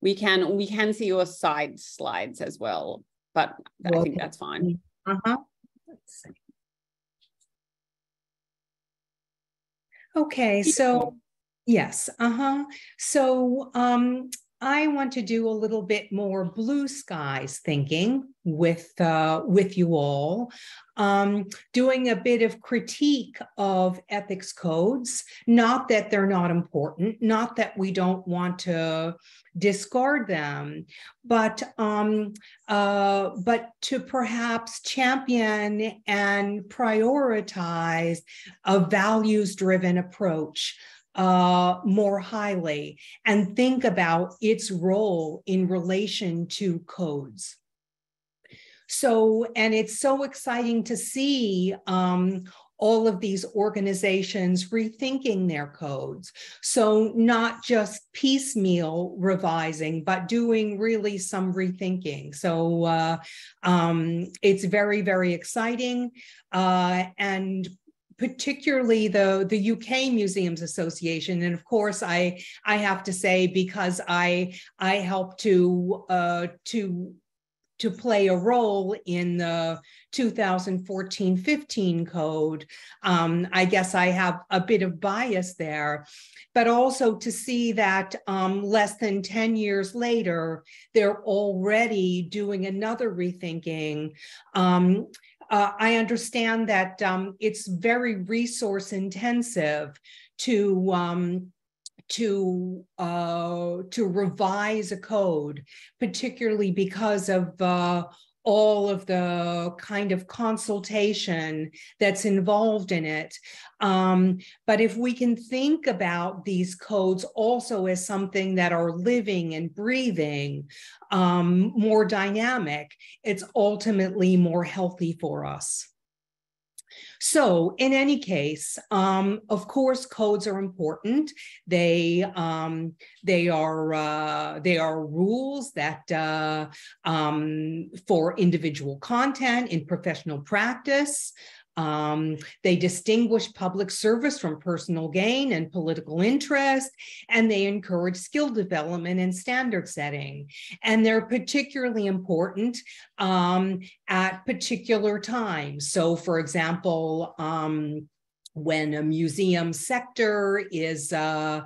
We can, we can see your side slides as well, but I think that's fine. Uh-huh. Let's see. Okay, so yes, uh-huh. So um, I want to do a little bit more blue skies thinking with, uh, with you all, um, doing a bit of critique of ethics codes, not that they're not important, not that we don't want to discard them, but, um, uh, but to perhaps champion and prioritize a values-driven approach Uh, more highly, and think about its role in relation to codes. So, and it's so exciting to see um, all of these organizations rethinking their codes. So not just piecemeal revising, but doing really some rethinking. So uh, um, it's very, very exciting, uh, and particularly the, the U K Museums Association. And of course, I, I have to say, because I, I helped to, uh, to, to play a role in the two thousand fourteen fifteen code, um, I guess I have a bit of bias there, but also to see that um, less than ten years later, they're already doing another rethinking. Um, Uh, I understand that um, it's very resource intensive to um, to uh, to revise a code, particularly because of uh, all of the kind of consultation that's involved in it. Um, but if we can think about these codes also as something that are living and breathing, um, more dynamic, it's ultimately more healthy for us. So in any case, um, of course, codes are important. They um, they are uh, they are rules that uh, um, for individual content in professional practice. Um, they distinguish public service from personal gain and political interest, and they encourage skill development and standard setting. And they're particularly important um, at particular times. So, for example, um, when a museum sector is uh,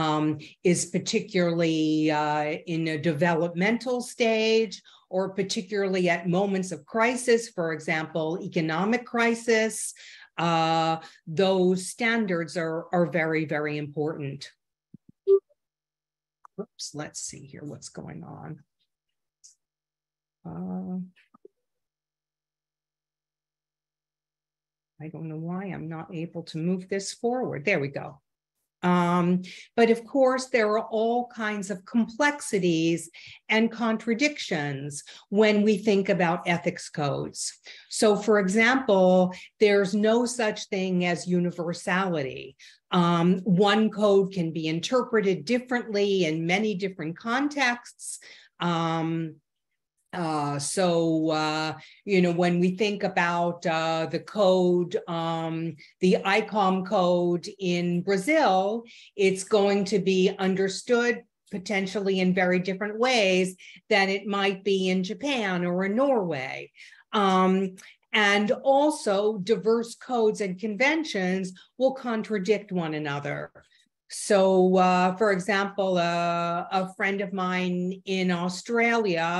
um, is particularly uh, in a developmental stage, or particularly at moments of crisis, for example, economic crisis, uh, those standards are, are very, very important. Oops, let's see here what's going on. Uh, I don't know why I'm not able to move this forward. There we go. Um, but of course, there are all kinds of complexities and contradictions when we think about ethics codes. So, for example, there's no such thing as universality. Um, one code can be interpreted differently in many different contexts. Um, Uh, so, uh, you know, when we think about uh, the code, um, the I COM code in Brazil, it's going to be understood potentially in very different ways than it might be in Japan or in Norway. Um, and also, diverse codes and conventions will contradict one another. So, uh, for example, uh, a friend of mine in Australia,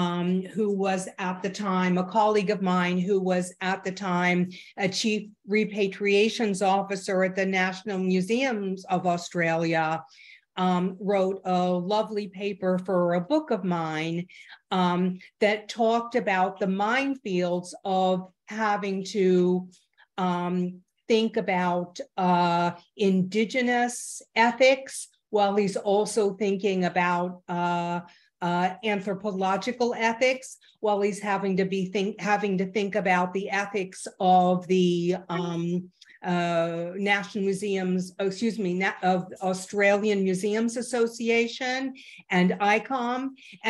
um, who was at the time, a colleague of mine who was at the time a chief repatriations officer at the National Museums of Australia, um, wrote a lovely paper for a book of mine um, that talked about the minefields of having to um, think about uh, indigenous ethics, while he's also thinking about uh, uh, anthropological ethics, while he's having to be think having to think about the ethics of the um, uh, National Museums, oh, excuse me, of Australian Museums Association and I COM,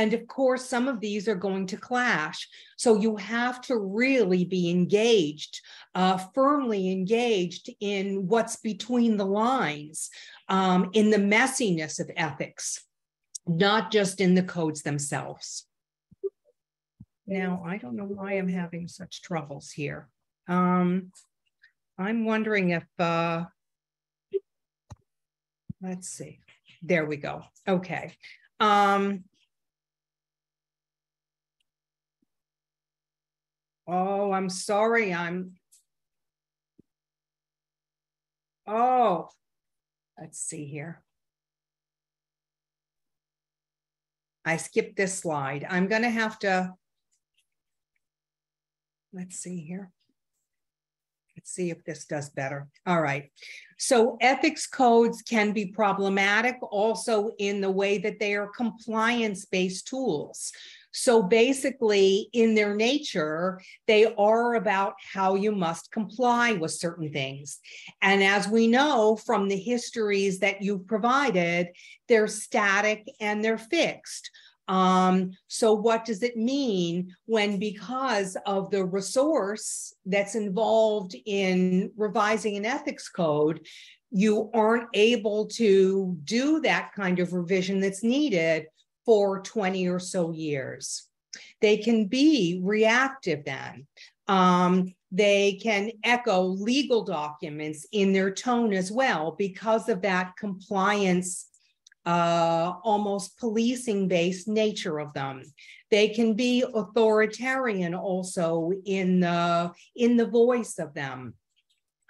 and of course some of these are going to clash. So you have to really be engaged, uh, firmly engaged in what's between the lines, um, in the messiness of ethics, not just in the codes themselves. Now, I don't know why I'm having such troubles here. Um, I'm wondering if, uh, let's see, there we go, okay. Um, oh, I'm sorry, I'm, oh, let's see here. I skipped this slide. I'm going to have to, let's see here. Let's see if this does better. All right. So ethics codes can be problematic also in the way that they are compliance-based tools. So basically, in their nature, they are about how you must comply with certain things. And as we know from the histories that you've provided, they're static and they're fixed. Um, so what does it mean when, because of the resource that's involved in revising an ethics code, you aren't able to do that kind of revision that's needed for twenty or so years? They can be reactive then. Um, they can echo legal documents in their tone as well because of that compliance, uh, almost policing-based nature of them. They can be authoritarian also in the, in the voice of them.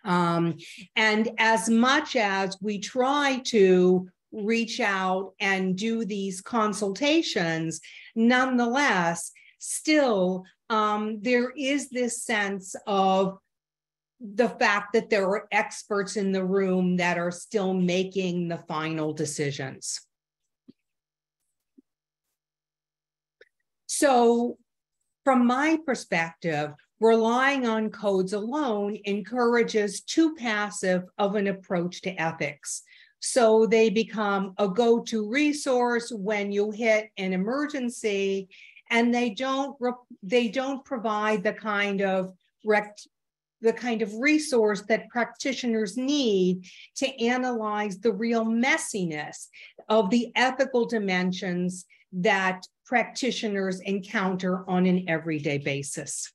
Um, and as much as we try to reach out and do these consultations, nonetheless, still um, there is this sense of the fact that there are experts in the room that are still making the final decisions. So from my perspective, relying on codes alone encourages too passive of an approach to ethics. So they become a go-to resource when you hit an emergency, and they don't they don't provide the kind of the kind of resource that practitioners need to analyze the real messiness of the ethical dimensions that practitioners encounter on an everyday basis.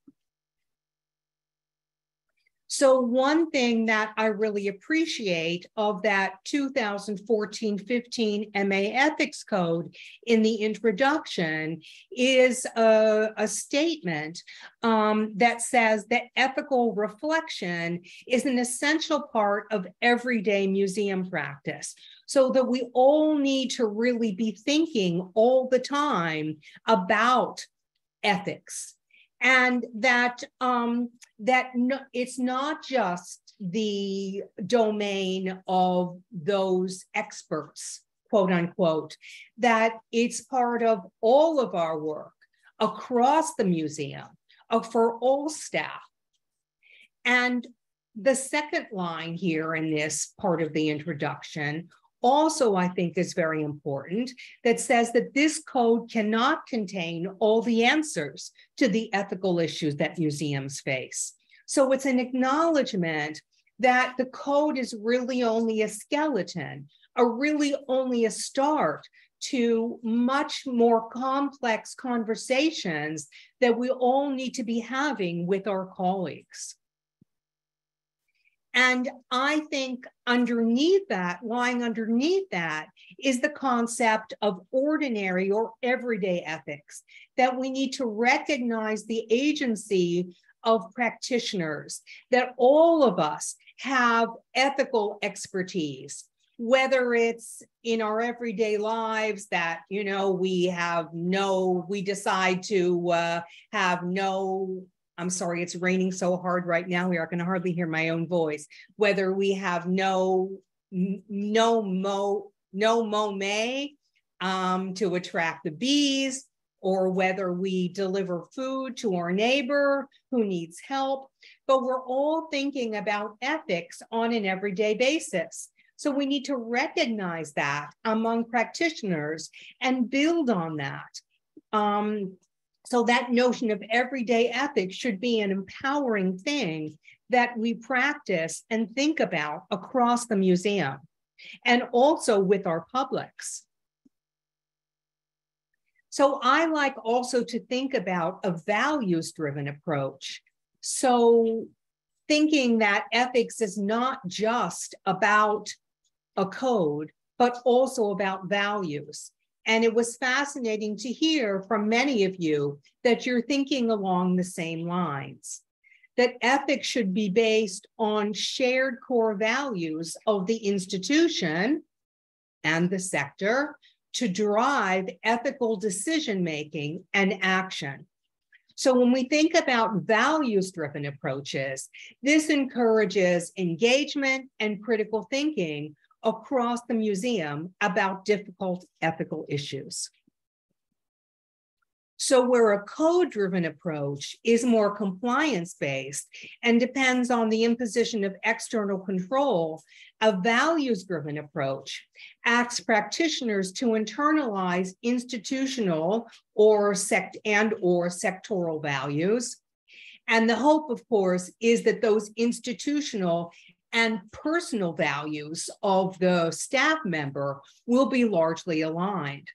So one thing that I really appreciate of that two thousand fourteen fifteen M A Ethics Code in the introduction is a, a statement um, that says that ethical reflection is an essential part of everyday museum practice, so that we all need to really be thinking all the time about ethics. And that um, that no, it's not just the domain of those experts, quote unquote, that it's part of all of our work across the museum, uh, for all staff. And the second line here in this part of the introduction also, I think, is very important, that says that this code cannot contain all the answers to the ethical issues that museums face. So it's an acknowledgement that the code is really only a skeleton, a really only a start to much more complex conversations that we all need to be having with our colleagues. And I think underneath that, lying underneath that, is the concept of ordinary or everyday ethics, that we need to recognize the agency of practitioners, that all of us have ethical expertise, whether it's in our everyday lives that, you know, we have no, we decide to uh, have no, I'm sorry, it's raining so hard right now, we are going to hardly hear my own voice. Whether we have no, no mo, no mo may um, to attract the bees, or whether we deliver food to our neighbor who needs help, but we're all thinking about ethics on an everyday basis. So we need to recognize that among practitioners and build on that. Um, So that notion of everyday ethics should be an empowering thing that we practice and think about across the museum and also with our publics. So I like also to think about a values-driven approach. So thinking that ethics is not just about a code, but also about values. And it was fascinating to hear from many of you that you're thinking along the same lines, that ethics should be based on shared core values of the institution and the sector to drive ethical decision-making and action. So when we think about value-driven approaches, this encourages engagement and critical thinking across the museum about difficult ethical issues. So where a code-driven approach is more compliance-based and depends on the imposition of external control, a values-driven approach asks practitioners to internalize institutional or sect and or sectoral values. And the hope, of course, is that those institutional and personal values of the staff member will be largely aligned.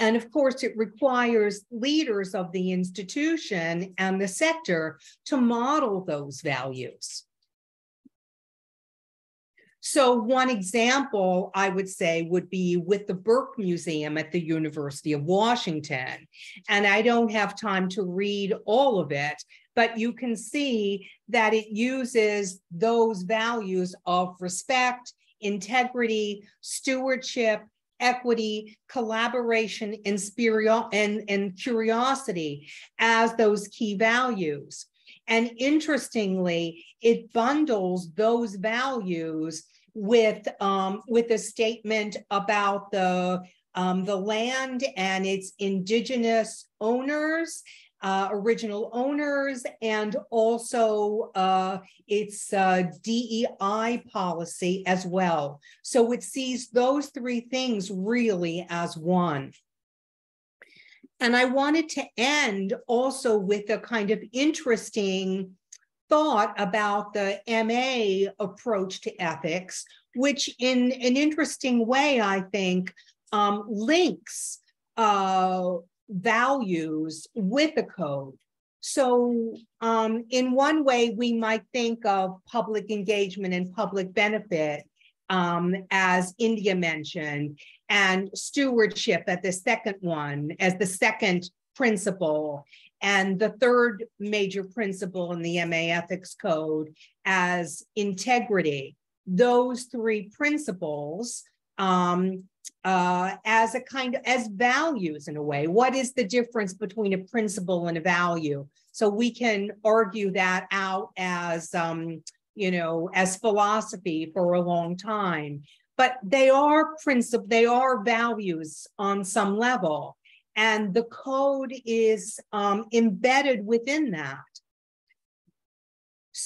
And of course, it requires leaders of the institution and the sector to model those values. So one example I would say would be with the Burke Museum at the University of Washington. And I don't have time to read all of it, but you can see that it uses those values of respect, integrity, stewardship, equity, collaboration, and, and, and curiosity as those key values. And interestingly, it bundles those values with, um, with a statement about the, um, the land and its indigenous owners, uh, original owners, and also uh, its uh, D E I policy as well. So it sees those three things really as one. And I wanted to end also with a kind of interesting thought about the M A approach to ethics, which in an interesting way, I think, um, links uh, values with a code. So um, in one way, we might think of public engagement and public benefit, Um, as India mentioned, and stewardship at the second one, as the second principle, and the third major principle in the M A Ethics Code as integrity. Those three principles um, uh, as a kind of, as values in a way. What is the difference between a principle and a value? So we can argue that out as um, you know, as philosophy for a long time, but they are principles, they are values on some level, and the code is um, embedded within that.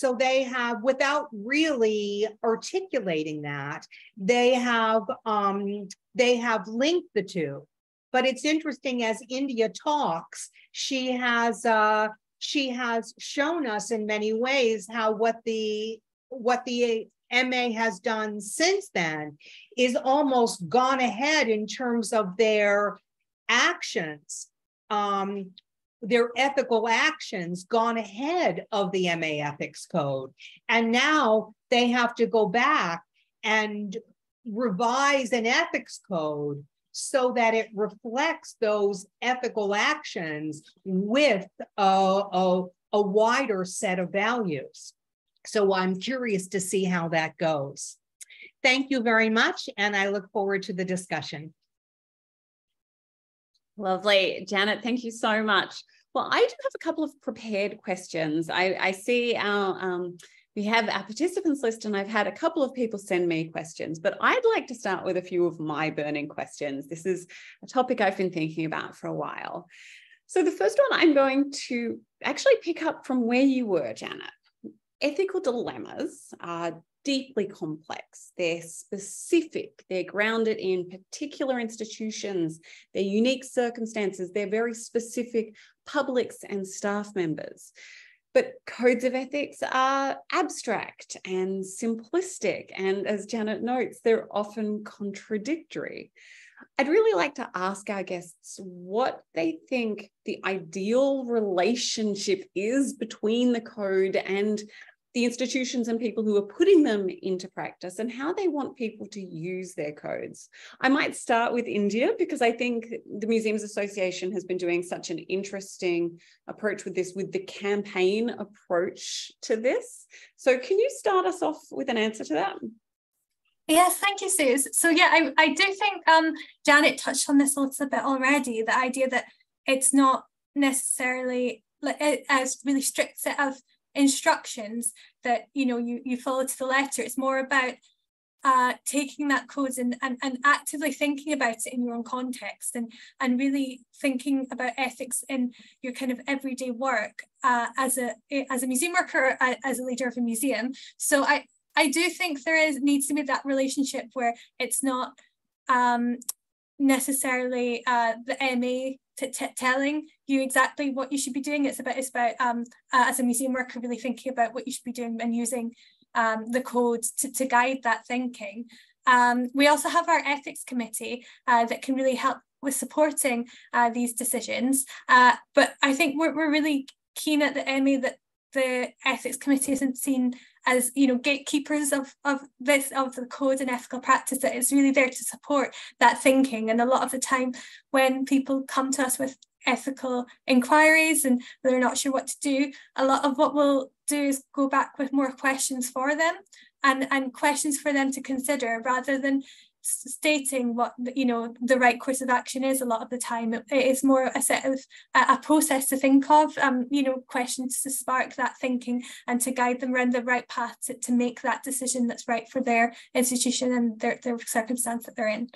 So they have, without really articulating that, they have um, they have linked the two. But it's interesting, as India talks, she has. Uh, She has shown us in many ways how what the what the M A has done since then is almost gone ahead in terms of their actions, um, their ethical actions gone ahead of the M A Ethics Code. And now they have to go back and revise an ethics code so that it reflects those ethical actions with a, a, a wider set of values. So I'm curious to see how that goes. Thank you very much, and I look forward to the discussion. Lovely. Janet, thank you so much. Well, I do have a couple of prepared questions. I, I see our... Um, We have our participants list, and I've had a couple of people send me questions, but I'd like to start with a few of my burning questions. This is a topic I've been thinking about for a while. So the first one, I'm going to actually pick up from where you were, Janet. Ethical dilemmas are deeply complex. They're specific. They're grounded in particular institutions, their unique circumstances, their very specific publics and staff members. But codes of ethics are abstract and simplistic, and as Janet notes, they're often contradictory. I'd really like to ask our guests what they think the ideal relationship is between the code and the institutions and people who are putting them into practice and how they want people to use their codes. I might start with India, because I think the Museums Association has been doing such an interesting approach with this, with the campaign approach to this. So can you start us off with an answer to that? Yes, thank you, Suze. So yeah, I, I do think um, Janet touched on this a little bit already, the idea that it's not necessarily like, as really strict set of instructions that, you know, you, you follow to the letter. It's more about uh, taking that code and, and, and actively thinking about it in your own context and, and really thinking about ethics in your kind of everyday work uh, as, a, as a museum worker, or as a leader of a museum. So I, I do think there is needs to be that relationship where it's not um, necessarily uh, the M A t t telling you exactly what you should be doing. It's about, it's about um, uh, as a museum worker, really thinking about what you should be doing and using um, the code to, to guide that thinking. Um, we also have our ethics committee uh, that can really help with supporting uh, these decisions. Uh, but I think we're, we're really keen at the M A that the ethics committee isn't seen as, you know, gatekeepers of, of this, of the code and ethical practice, that it's really there to support that thinking. And a lot of the time when people come to us with ethical inquiries and they're not sure what to do, a lot of what we'll do is go back with more questions for them and, and questions for them to consider, rather than stating what, you know, the right course of action is. A lot of the time it is more a set of a process to think of, um you know, questions to spark that thinking and to guide them around the right path to, to make that decision that's right for their institution and their, their circumstance that they're in.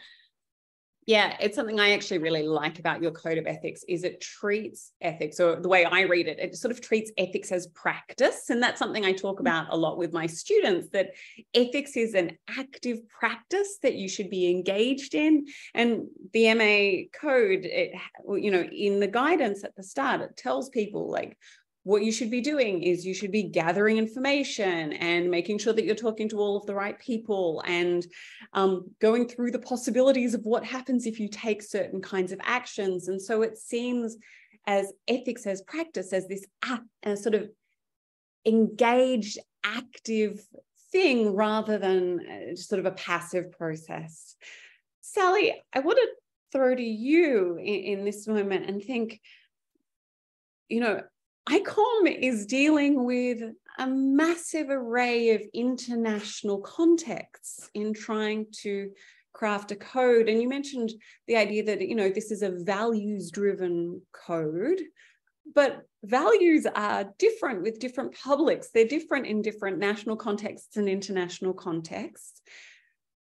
Yeah, it's something I actually really like about your code of ethics is it treats ethics, or the way I read it, it sort of treats ethics as practice. And that's something I talk about a lot with my students, that ethics is an active practice that you should be engaged in. And the M A code, it, you know, in the guidance at the start, it tells people like, what you should be doing is you should be gathering information and making sure that you're talking to all of the right people and um, going through the possibilities of what happens if you take certain kinds of actions. And so it seems as ethics as practice, as this uh, sort of engaged, active thing rather than sort of a passive process. Sally, I want to throw to you in, in this moment and think, you know, I COM is dealing with a massive array of international contexts in trying to craft a code. And you mentioned the idea that, you know, this is a values-driven code, but values are different with different publics. They're different in different national contexts and international contexts.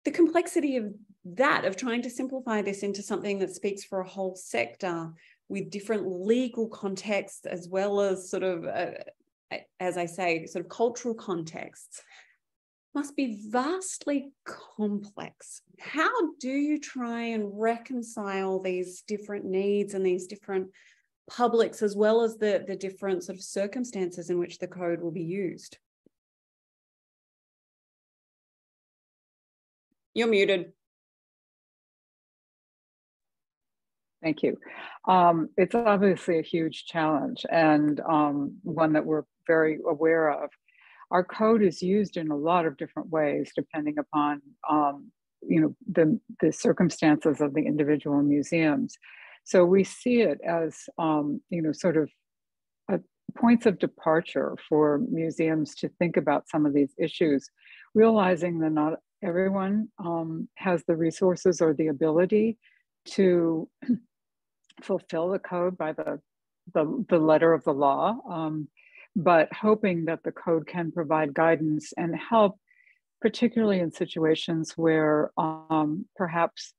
The complexity of that, of trying to simplify this into something that speaks for a whole sector, with different legal contexts, as well as sort of, uh, as I say, sort of cultural contexts, must be vastly complex. How do you try and reconcile these different needs and these different publics, as well as the, the different sort of circumstances in which the code will be used? You're muted. Thank you. Um, it's obviously a huge challenge and um, one that we're very aware of. Our code is used in a lot of different ways, depending upon um, you know, the, the circumstances of the individual museums. So we see it as um, you know, sort of a points of departure for museums to think about some of these issues, realizing that not everyone um, has the resources or the ability to fulfill the code by the, the, the letter of the law, um, but hoping that the code can provide guidance and help, particularly in situations where um, perhaps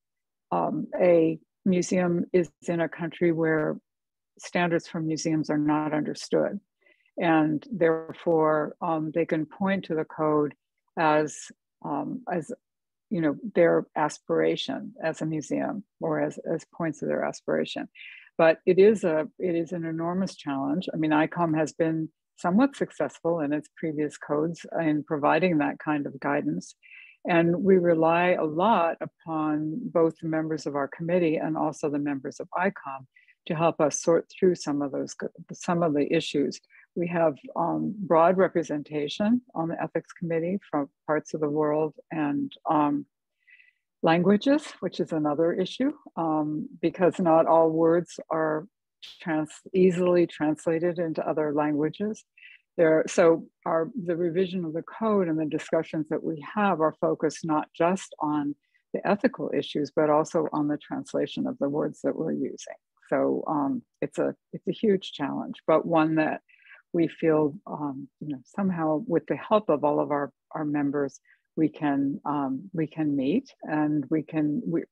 um, a museum is in a country where standards for museums are not understood. And therefore, um, they can point to the code as, um, as you know, their aspiration as a museum, or as, as points of their aspiration. But it is a it is an enormous challenge. I mean, I COM has been somewhat successful in its previous codes in providing that kind of guidance. And we rely a lot upon both the members of our committee and also the members of I COM to help us sort through some of those, some of the issues We have um, broad representation on the ethics committee from parts of the world and um, languages, which is another issue um, because not all words are trans easily translated into other languages. There, so our, the revision of the code and the discussions that we have are focused not just on the ethical issues, but also on the translation of the words that we're using. So um, it's a it's a huge challenge, but one that we feel um, you know, somehow with the help of all of our our members, we can um, we can meet and we can we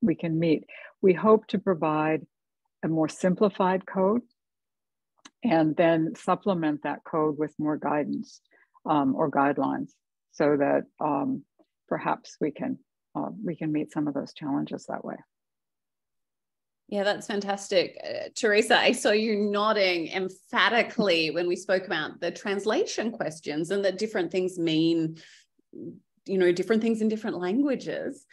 we can meet. We hope to provide a more simplified code, and then supplement that code with more guidance um, or guidelines, so that um, perhaps we can uh, we can meet some of those challenges that way. Yeah, that's fantastic. Uh, Teresa, I saw you nodding emphatically when we spoke about the translation questions and that different things mean, you know, different things in different languages.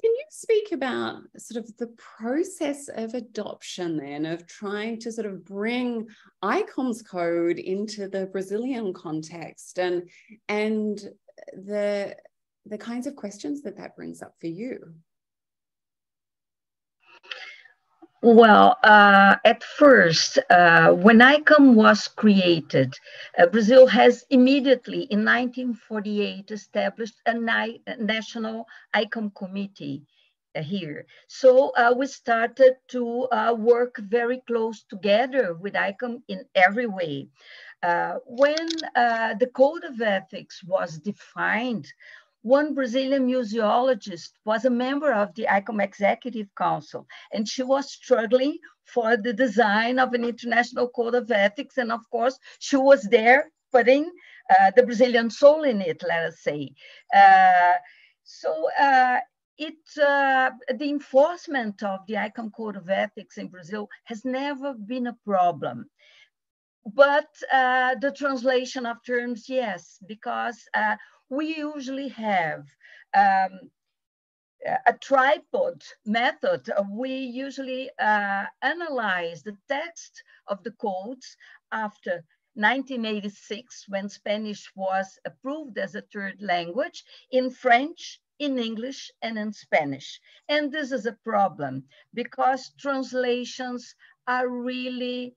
Can you speak about sort of the process of adoption then, of trying to sort of bring ICOM's code into the Brazilian context and, and the, the kinds of questions that that brings up for you? Well, uh, at first, uh, when ICOM was created, uh, Brazil has immediately in nineteen forty-eight established a ni- national ICOM committee uh, here. So uh, we started to uh, work very close together with ICOM in every way. Uh, when uh, the Code of Ethics was defined, one Brazilian museologist was a member of the ICOM Executive Council, and she was struggling for the design of an international code of ethics. And of course, she was there putting uh, the Brazilian soul in it, let us say. Uh, so uh, it, uh, the enforcement of the ICOM Code of Ethics in Brazil has never been a problem. But uh, the translation of terms, yes, because uh, we usually have um, a tripod method. We usually uh, analyze the text of the codes after nineteen eighty-six, when Spanish was approved as a third language, in French, in English, and in Spanish. And this is a problem because translations are really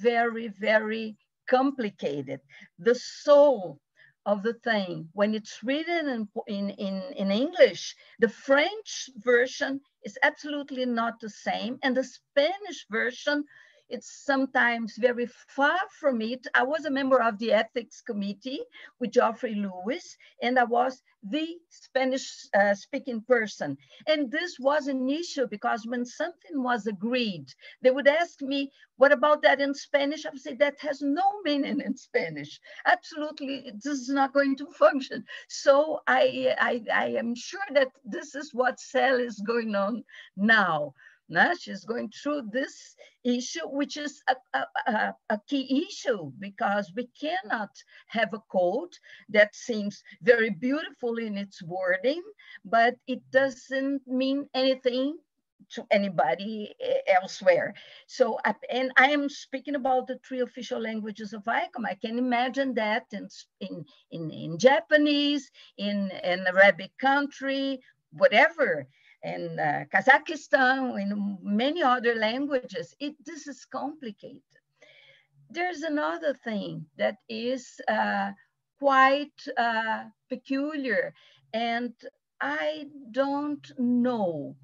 very, very complicated. The soul of the thing, when it's written in, in, in, in English, the French version is absolutely not the same. And the Spanish version, it's sometimes very far from it. I was a member of the ethics committee with Geoffrey Lewis, and I was the Spanish uh, speaking person. And this was an issue because when something was agreed, they would ask me, what about that in Spanish? I would say that has no meaning in Spanish. Absolutely, this is not going to function. So I, I, I am sure that this is what Sally is going on now. Now she's going through this issue, which is a, a, a key issue because we cannot have a code that seems very beautiful in its wording, but it doesn't mean anything to anybody elsewhere. So, and I am speaking about the three official languages of ICOM. I can imagine that in, in, in, in Japanese, in an Arabic country, whatever. In uh, Kazakhstan, in many other languages, it, this is complicated. There's another thing that is uh, quite uh, peculiar, and I don't know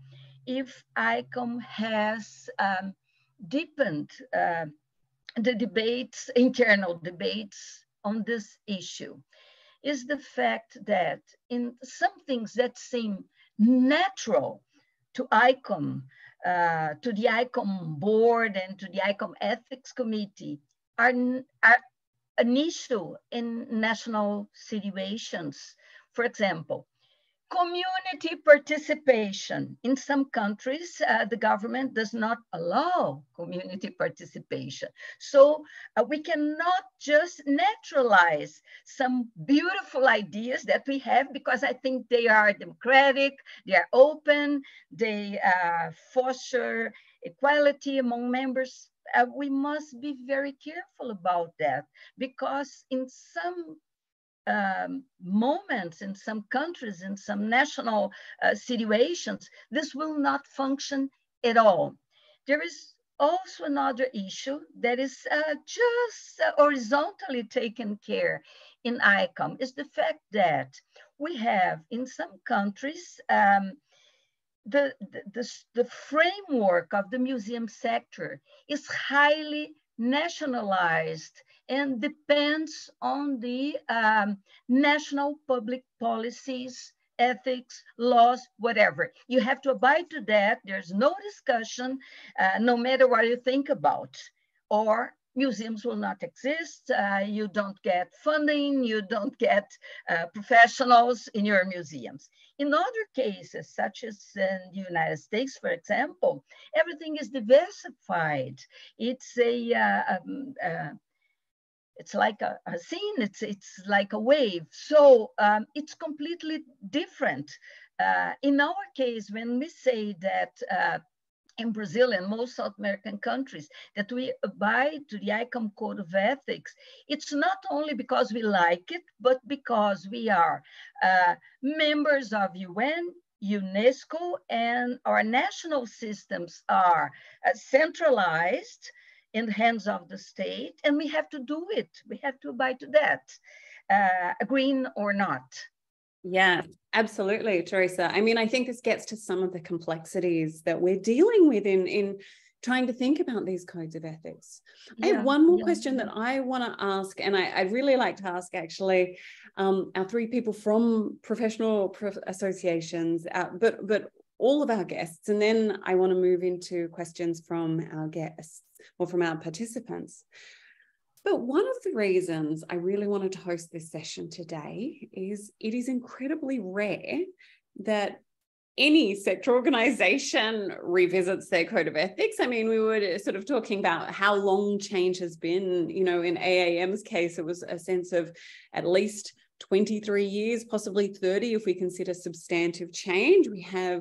if ICOM has um, deepened uh, the debates, internal debates on this issue, is the fact that in some things that seem natural to ICOM, uh, to the ICOM board and to the ICOM ethics committee are, are an issue in national situations. For example, Community participation. In some countries, uh, the government does not allow community participation. So uh, we cannot just naturalize some beautiful ideas that we have, because I think they are democratic, they are open, they uh, foster equality among members. Uh, we must be very careful about that, because in some Um, moments, in some countries, in some national uh, situations, this will not function at all. There is also another issue that is uh, just uh, horizontally taken care in I COM, is the fact that we have in some countries um, the, the, the, the framework of the museum sector is highly nationalized and depends on the um, national public policies, ethics, laws, whatever. You have to abide to that. There's no discussion, uh, no matter what you think about, or museums will not exist. Uh, you don't get funding, you don't get uh, professionals in your museums. In other cases, such as in the United States, for example, everything is diversified. It's a, uh, um, uh, It's like a, a scene, it's, it's like a wave. So um, it's completely different. Uh, in our case, when we say that uh, in Brazil and most South American countries, that we abide to the I COM Code of Ethics, it's not only because we like it, but because we are uh, members of U N, UNESCO, and our national systems are uh, centralized in the hands of the state, and we have to do it. We have to abide to that, uh, agreeing or not. Yeah, absolutely, Teresa. I mean, I think this gets to some of the complexities that we're dealing with in, in trying to think about these codes of ethics. Yeah, I have one more yeah. question that I want to ask, and I, I'd really like to ask, actually, um, our three people from professional prof associations, uh, but, but all of our guests, and then I want to move into questions from our guests or from our participants. But one of the reasons I really wanted to host this session today is it is incredibly rare that any sector organization revisits their code of ethics. I mean, we were sort of talking about how long change has been. You know, in A A M's case, it was a sense of at least twenty-three years, possibly thirty if we consider substantive change. We have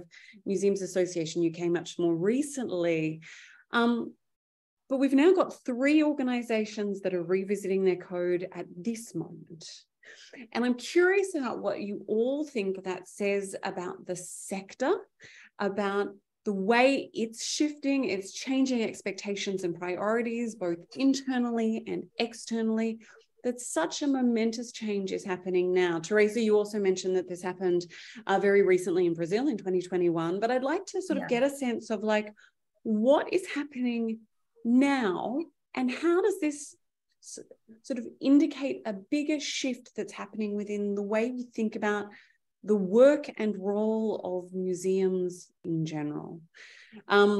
Museums Association U K much more recently. Um, but we've now got three organisations that are revisiting their code at this moment. And I'm curious about what you all think that says about the sector, about the way it's shifting, it's changing expectations and priorities, both internally and externally. That such a momentous change is happening now. Teresa, you also mentioned that this happened uh, very recently in Brazil in twenty twenty-one, but I'd like to sort yeah. of get a sense of like, what is happening now and how does this sort of indicate a bigger shift that's happening within the way we think about the work and role of museums in general? Um,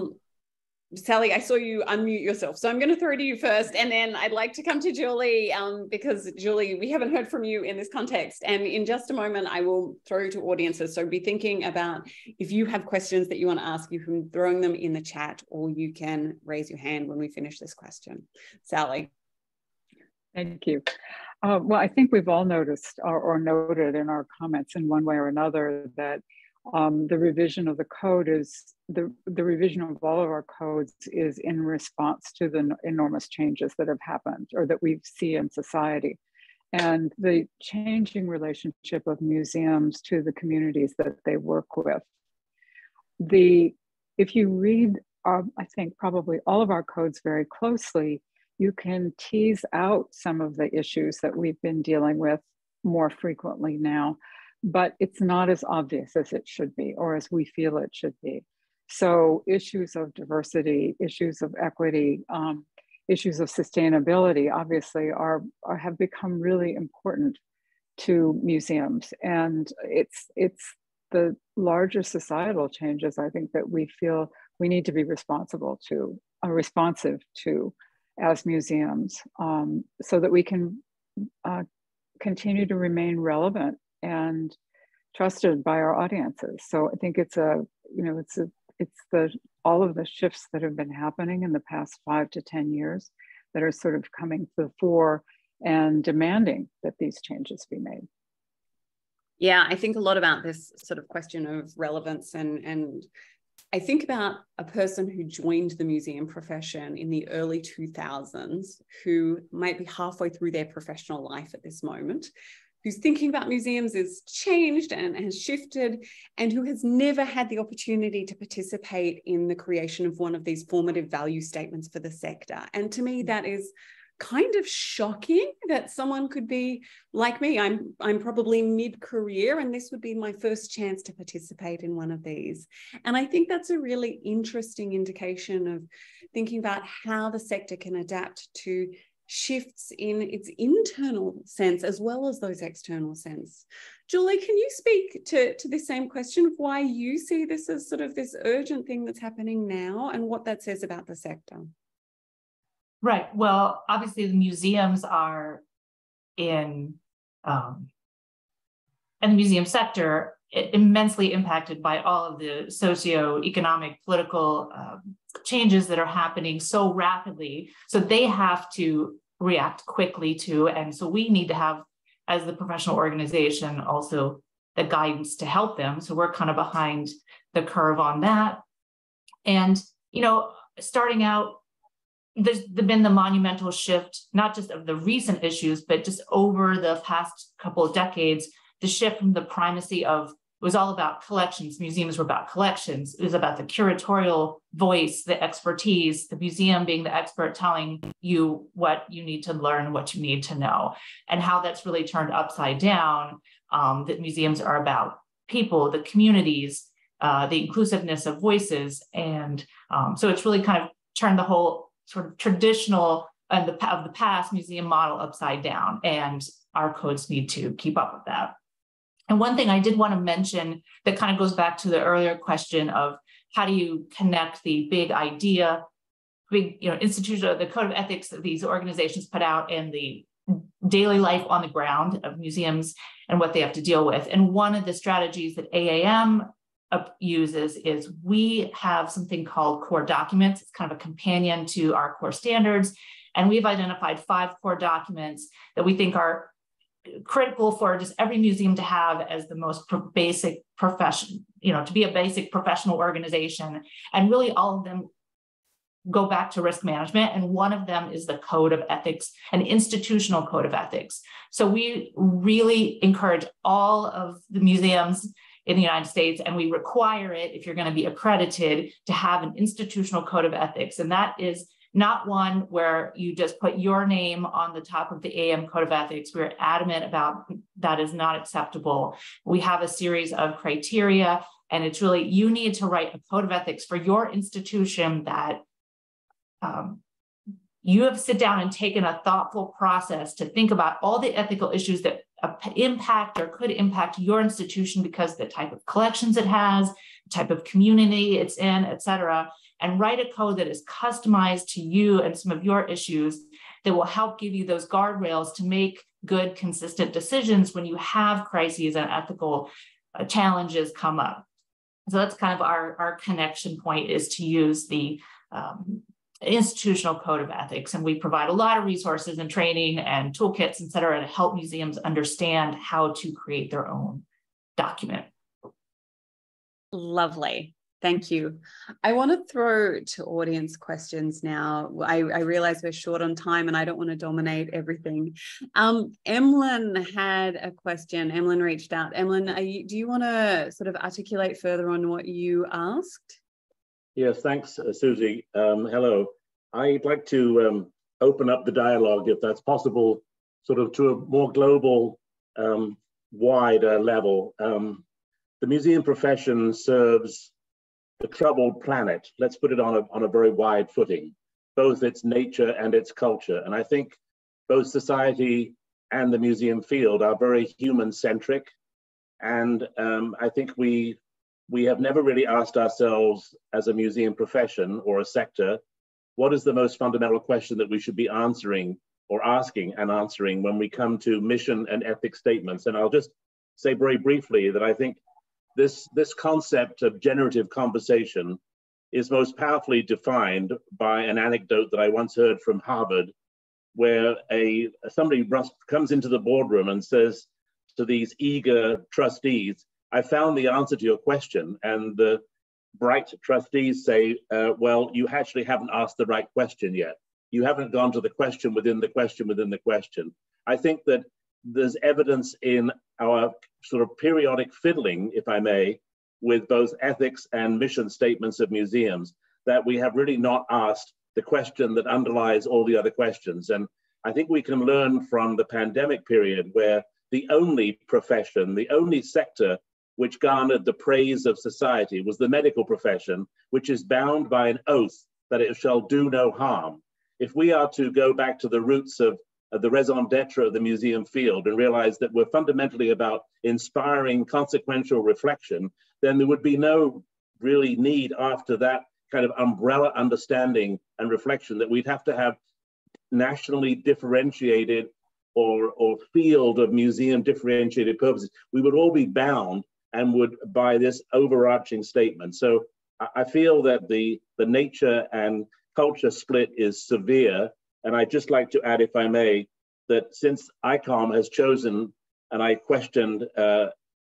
Sally, I saw you unmute yourself, so I'm going to throw to you first, and then I'd like to come to Julie, um, because Julie, we haven't heard from you in this context, and in just a moment I will throw to audiences, so be thinking about if you have questions that you want to ask, you can throw them in the chat, or you can raise your hand when we finish this question. Sally. Thank you. Uh, well, I think we've all noticed or, or noted in our comments in one way or another that Um, the revision of the code is, the, the revision of all of our codes is in response to the enormous changes that have happened or that we see in society. And the changing relationship of museums to the communities that they work with. The, if you read, our, I think, probably all of our codes very closely, you can tease out some of the issues that we've been dealing with more frequently now. But it's not as obvious as it should be, or as we feel it should be. So issues of diversity, issues of equity, um, issues of sustainability, obviously are, are have become really important to museums. And it's, it's the larger societal changes, I think, that we feel we need to be responsible to, uh, responsive to as museums, um, so that we can uh, continue to remain relevant and trusted by our audiences. So I think it's a, you know, it's a, it's the, all of the shifts that have been happening in the past five to ten years that are sort of coming to the fore and demanding that these changes be made. Yeah, I think a lot about this sort of question of relevance, and, and I think about a person who joined the museum profession in the early two thousands, who might be halfway through their professional life at this moment, who's thinking about museums is changed and has shifted, and who has never had the opportunity to participate in the creation of one of these formative value statements for the sector. And to me, that is kind of shocking that someone could be like me. I'm, I'm probably mid-career, and this would be my first chance to participate in one of these. And I think that's a really interesting indication of thinking about how the sector can adapt to shifts in its internal sense as well as those external sense. Julie, can you speak to, to this same question of why you see this as sort of this urgent thing that's happening now and what that says about the sector? Right. Well, obviously the museums are in, um, and the museum sector immensely impacted by all of the socioeconomic, political uh, changes that are happening so rapidly. So they have to react quickly to, and so we need to have, as the professional organization, also the guidance to help them. So we're kind of behind the curve on that. And, you know, starting out, there's been the monumental shift, not just of the recent issues, but just over the past couple of decades, the shift from the primacy of, it was all about collections. Museums were about collections. It was about the curatorial voice, the expertise, the museum being the expert telling you what you need to learn, what you need to know, and how that's really turned upside down, um, that museums are about people, the communities, uh, the inclusiveness of voices. And um, so it's really kind of turned the whole sort of traditional and the of the past museum model upside down, and our codes need to keep up with that. And one thing I did want to mention that kind of goes back to the earlier question of how do you connect the big idea, big you know institution of the code of ethics that these organizations put out and the daily life on the ground of museums and what they have to deal with. And one of the strategies that A A M uses is we have something called core documents. It's kind of a companion to our core standards. And we've identified five core documents that we think are critical for just every museum to have as the most pro basic profession, you know, to be a basic professional organization. And really all of them go back to risk management. And one of them is the code of ethics, an institutional code of ethics. So we really encourage all of the museums in the United States, and we require it, if you're going to be accredited, to have an institutional code of ethics. And that is not one where you just put your name on the top of the A A M code of ethics. We're adamant about that is not acceptable. We have a series of criteria, and it's really, you need to write a code of ethics for your institution that um, you have sit down and taken a thoughtful process to think about all the ethical issues that impact or could impact your institution because the type of collections it has, the type of community it's in, et cetera, and write a code that is customized to you and some of your issues that will help give you those guardrails to make good, consistent decisions when you have crises and ethical challenges come up. So that's kind of our, our connection point, is to use the um, institutional code of ethics. And we provide a lot of resources and training and toolkits, et cetera, to help museums understand how to create their own document. Lovely. Thank you. I want to throw to audience questions now. I, I realize we're short on time and I don't want to dominate everything. Um, Emlyn had a question. Emlyn reached out. Emlyn, are you, do you want to sort of articulate further on what you asked? Yes, thanks, Susie. Um, hello. I'd like to um, open up the dialogue, if that's possible, sort of to a more global, um, wider level. Um, the museum profession serves the troubled planet. Let's put it on a, on a very wide footing, both its nature and its culture. And I think both society and the museum field are very human-centric. And um, I think we We have never really asked ourselves as a museum profession or a sector, what is the most fundamental question that we should be answering or asking and answering when we come to mission and ethics statements? And I'll just say very briefly that I think this, this concept of generative conversation is most powerfully defined by an anecdote that I once heard from Harvard, where a somebody comes into the boardroom and says to these eager trustees, I found the answer to your question. And the bright trustees say, uh, well, you actually haven't asked the right question yet. You haven't gone to the question within the question within the question. I think that there's evidence in our sort of periodic fiddling, if I may, with both ethics and mission statements of museums, that we have really not asked the question that underlies all the other questions. And I think we can learn from the pandemic period, where the only profession, the only sector which garnered the praise of society was the medical profession, which is bound by an oath that it shall do no harm. If we are to go back to the roots of, of the raison d'etre of the museum field and realize that we're fundamentally about inspiring consequential reflection, then there would be no really need after that kind of umbrella understanding and reflection that we'd have to have nationally differentiated or, or field of museum differentiated purposes. We would all be bound and would by this overarching statement. So I feel that the, the nature and culture split is severe. And I'd just like to add, if I may, that since ICOM has chosen, and I questioned uh,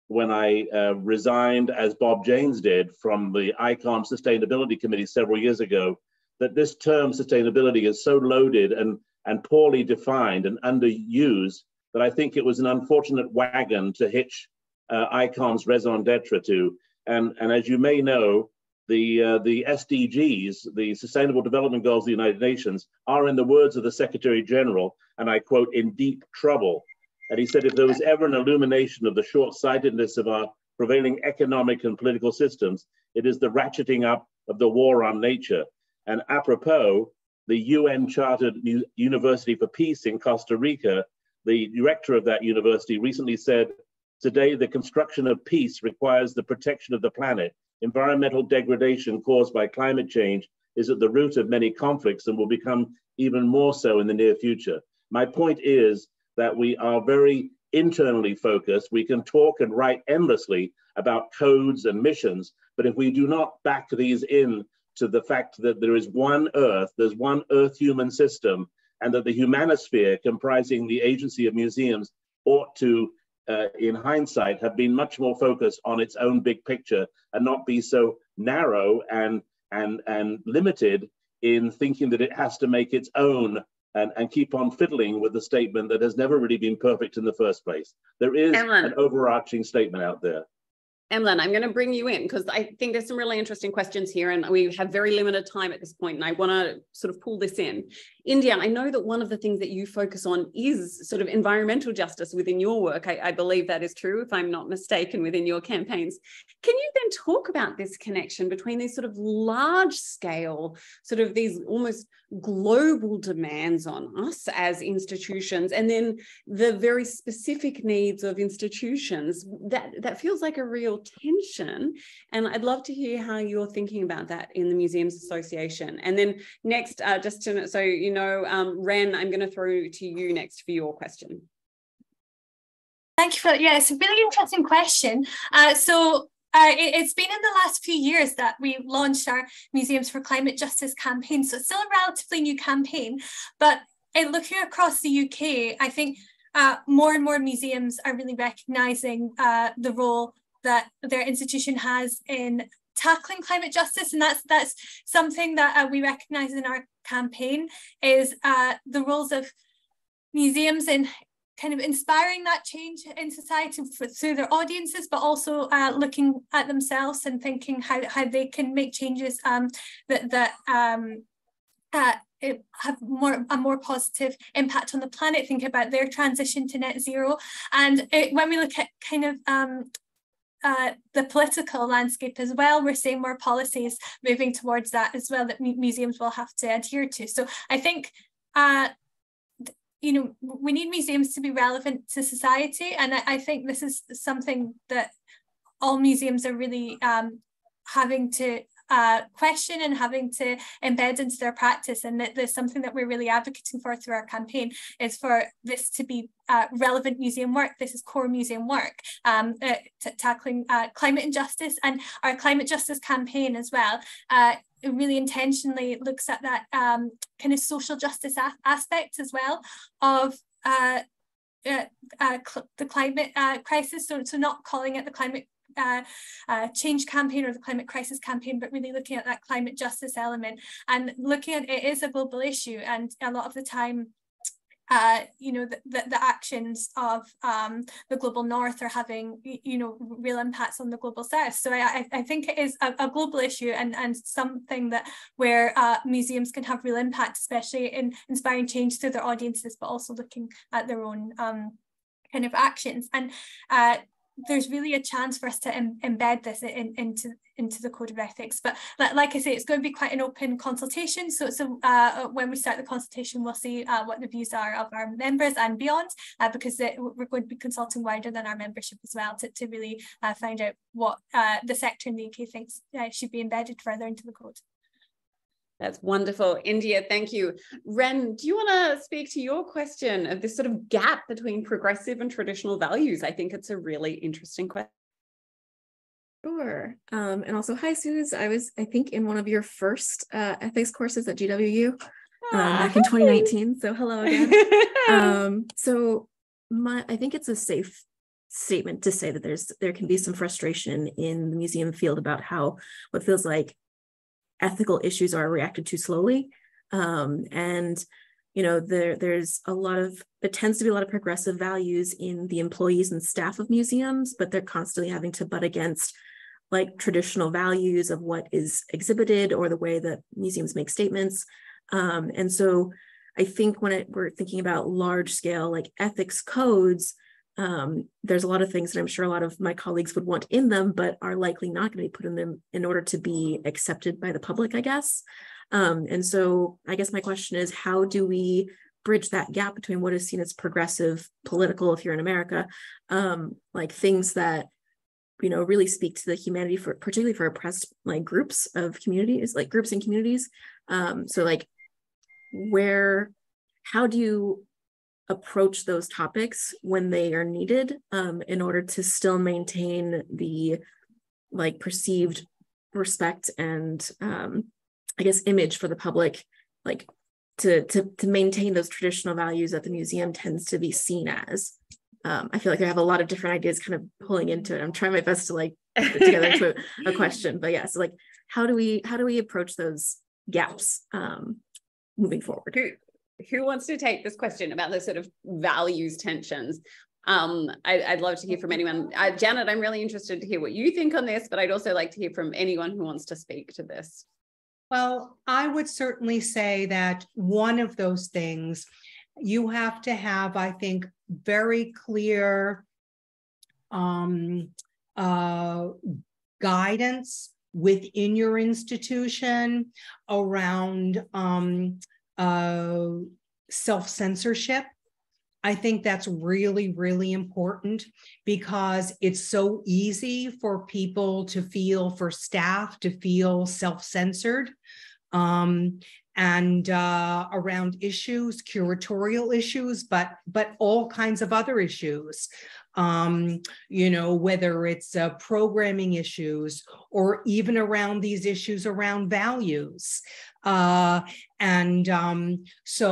when I uh, resigned, as Bob Janes did, from the ICOM Sustainability Committee several years ago, that this term sustainability is so loaded and, and poorly defined and underused that I think it was an unfortunate wagon to hitch uh, ICOM's raison d'etre to. And, and as you may know, the, uh, the S D Gs, the Sustainable Development Goals of the United Nations, are, in the words of the Secretary General, and I quote, in deep trouble. And he said, if there was ever an illumination of the short-sightedness of our prevailing economic and political systems, it is the ratcheting up of the war on nature. And apropos, the U N Chartered University for Peace in Costa Rica, the director of that university recently said, today the construction of peace requires the protection of the planet. Environmental degradation caused by climate change is at the root of many conflicts and will become even more so in the near future. My point is, that we are very internally focused. We can talk and write endlessly about codes and missions, but if we do not back these in to the fact that there is one Earth, there's one Earth human system, and that the humanosphere comprising the Agency of Museums ought to, uh, in hindsight, have been much more focused on its own big picture and not be so narrow and, and, and limited in thinking that it has to make its own And, and keep on fiddling with the statement that has never really been perfect in the first place. There is Emlyn, an overarching statement out there. Emlyn, I'm going to bring you in because I think there's some really interesting questions here, and we have very limited time at this point, and I want to sort of pull this in. India, I know that one of the things that you focus on is sort of environmental justice within your work. I, I believe that is true, if I'm not mistaken, within your campaigns. Can you then talk about this connection between these sort of large scale, sort of these almost global demands on us as institutions, and then the very specific needs of institutions? That, that feels like a real tension, and I'd love to hear how you're thinking about that in the Museums Association. And then next, uh, just to, so you know, um, Ren, I'm going to throw to you next for your question. Thank you for that. Yeah, it's a really interesting question. Uh, so Uh, it, it's been in the last few years that we've launched our Museums for Climate Justice campaign, so it's still a relatively new campaign, but in looking across the U K, I think uh, more and more museums are really recognising uh, the role that their institution has in tackling climate justice, and that's, that's something that uh, we recognise in our campaign, is uh, the roles of museums in kind of inspiring that change in society for, through their audiences, but also uh, looking at themselves and thinking how, how they can make changes um, that, that um, uh, have more a more positive impact on the planet, think about their transition to net zero. And it, when we look at kind of um, Uh, the political landscape as well, we're seeing more policies moving towards that as well, that museums will have to adhere to. So I think, uh, you know, we need museums to be relevant to society. And I, I think this is something that all museums are really um, having to uh, question and having to embed into their practice. And that there's something that we're really advocating for through our campaign is for this to be uh, relevant museum work. This is core museum work, um, uh, tackling uh, climate injustice, and our climate justice campaign as well. Uh, It really intentionally looks at that um, kind of social justice aspect as well of uh, uh, uh, cl the climate uh, crisis. So, so not calling it the climate uh, uh, change campaign or the climate crisis campaign, but really looking at that climate justice element and looking at it is a global issue. And a lot of the time, Uh, you know, the, the, the actions of um, the global north are having, you know, real impacts on the global south. So I, I think it is a, a global issue and, and something that where uh, museums can have real impact, especially in inspiring change through their audiences, but also looking at their own um, kind of actions. And uh, there's really a chance for us to em embed this in, into into the code of ethics. But like I say, it's going to be quite an open consultation. So, so uh, when we start the consultation, we'll see uh, what the views are of our members and beyond, uh, because it, we're going to be consulting wider than our membership as well to, to really uh, find out what uh, the sector in the U K thinks uh, should be embedded further into the code. That's wonderful. India, thank you. Ren, do you want to speak to your question of this sort of gap between progressive and traditional values? I think it's a really interesting question. Sure. Um, and also, hi, Suze. I was, I think, in one of your first uh, ethics courses at G W U ah, um, back in twenty nineteen. So hello again. um, so my, I think it's a safe statement to say that there's there can be some frustration in the museum field about how what feels like ethical issues are reacted to slowly. Um, and, you know, there, there's a lot of, there tends to be a lot of progressive values in the employees and staff of museums, but they're constantly having to butt against like traditional values of what is exhibited or the way that museums make statements. Um, and so I think when it, we're thinking about large scale, like ethics codes, um, there's a lot of things that I'm sure a lot of my colleagues would want in them, but are likely not going to be put in them in order to be accepted by the public, I guess. Um, and so I guess my question is, how do we bridge that gap between what is seen as progressive political, if you're in America, um, like things that, you know, really speak to the humanity for, particularly for oppressed like groups of communities, like groups and communities. Um, so like where, how do you approach those topics when they are needed um, in order to still maintain the like perceived respect and um, I guess image for the public, like to, to, to maintain those traditional values that the museum tends to be seen as. Um, I feel like I have a lot of different ideas kind of pulling into it. I'm trying my best to like put together into a, a question, but yeah, so like how do we, how do we approach those gaps um, moving forward? Who wants to take this question about the sort of values tensions? Um, I, I'd love to hear from anyone. Uh, Janet, I'm really interested to hear what you think on this, but I'd also like to hear from anyone who wants to speak to this. Well, I would certainly say that one of those things, you have to have, I think, very clear um, uh, guidance within your institution around um, Uh, self-censorship. I think that's really, really important because it's so easy for people to feel, for staff to feel self-censored um, and uh, around issues, curatorial issues, but, but all kinds of other issues. Um, you know, whether it's uh, programming issues or even around these issues around values. Uh, and um, so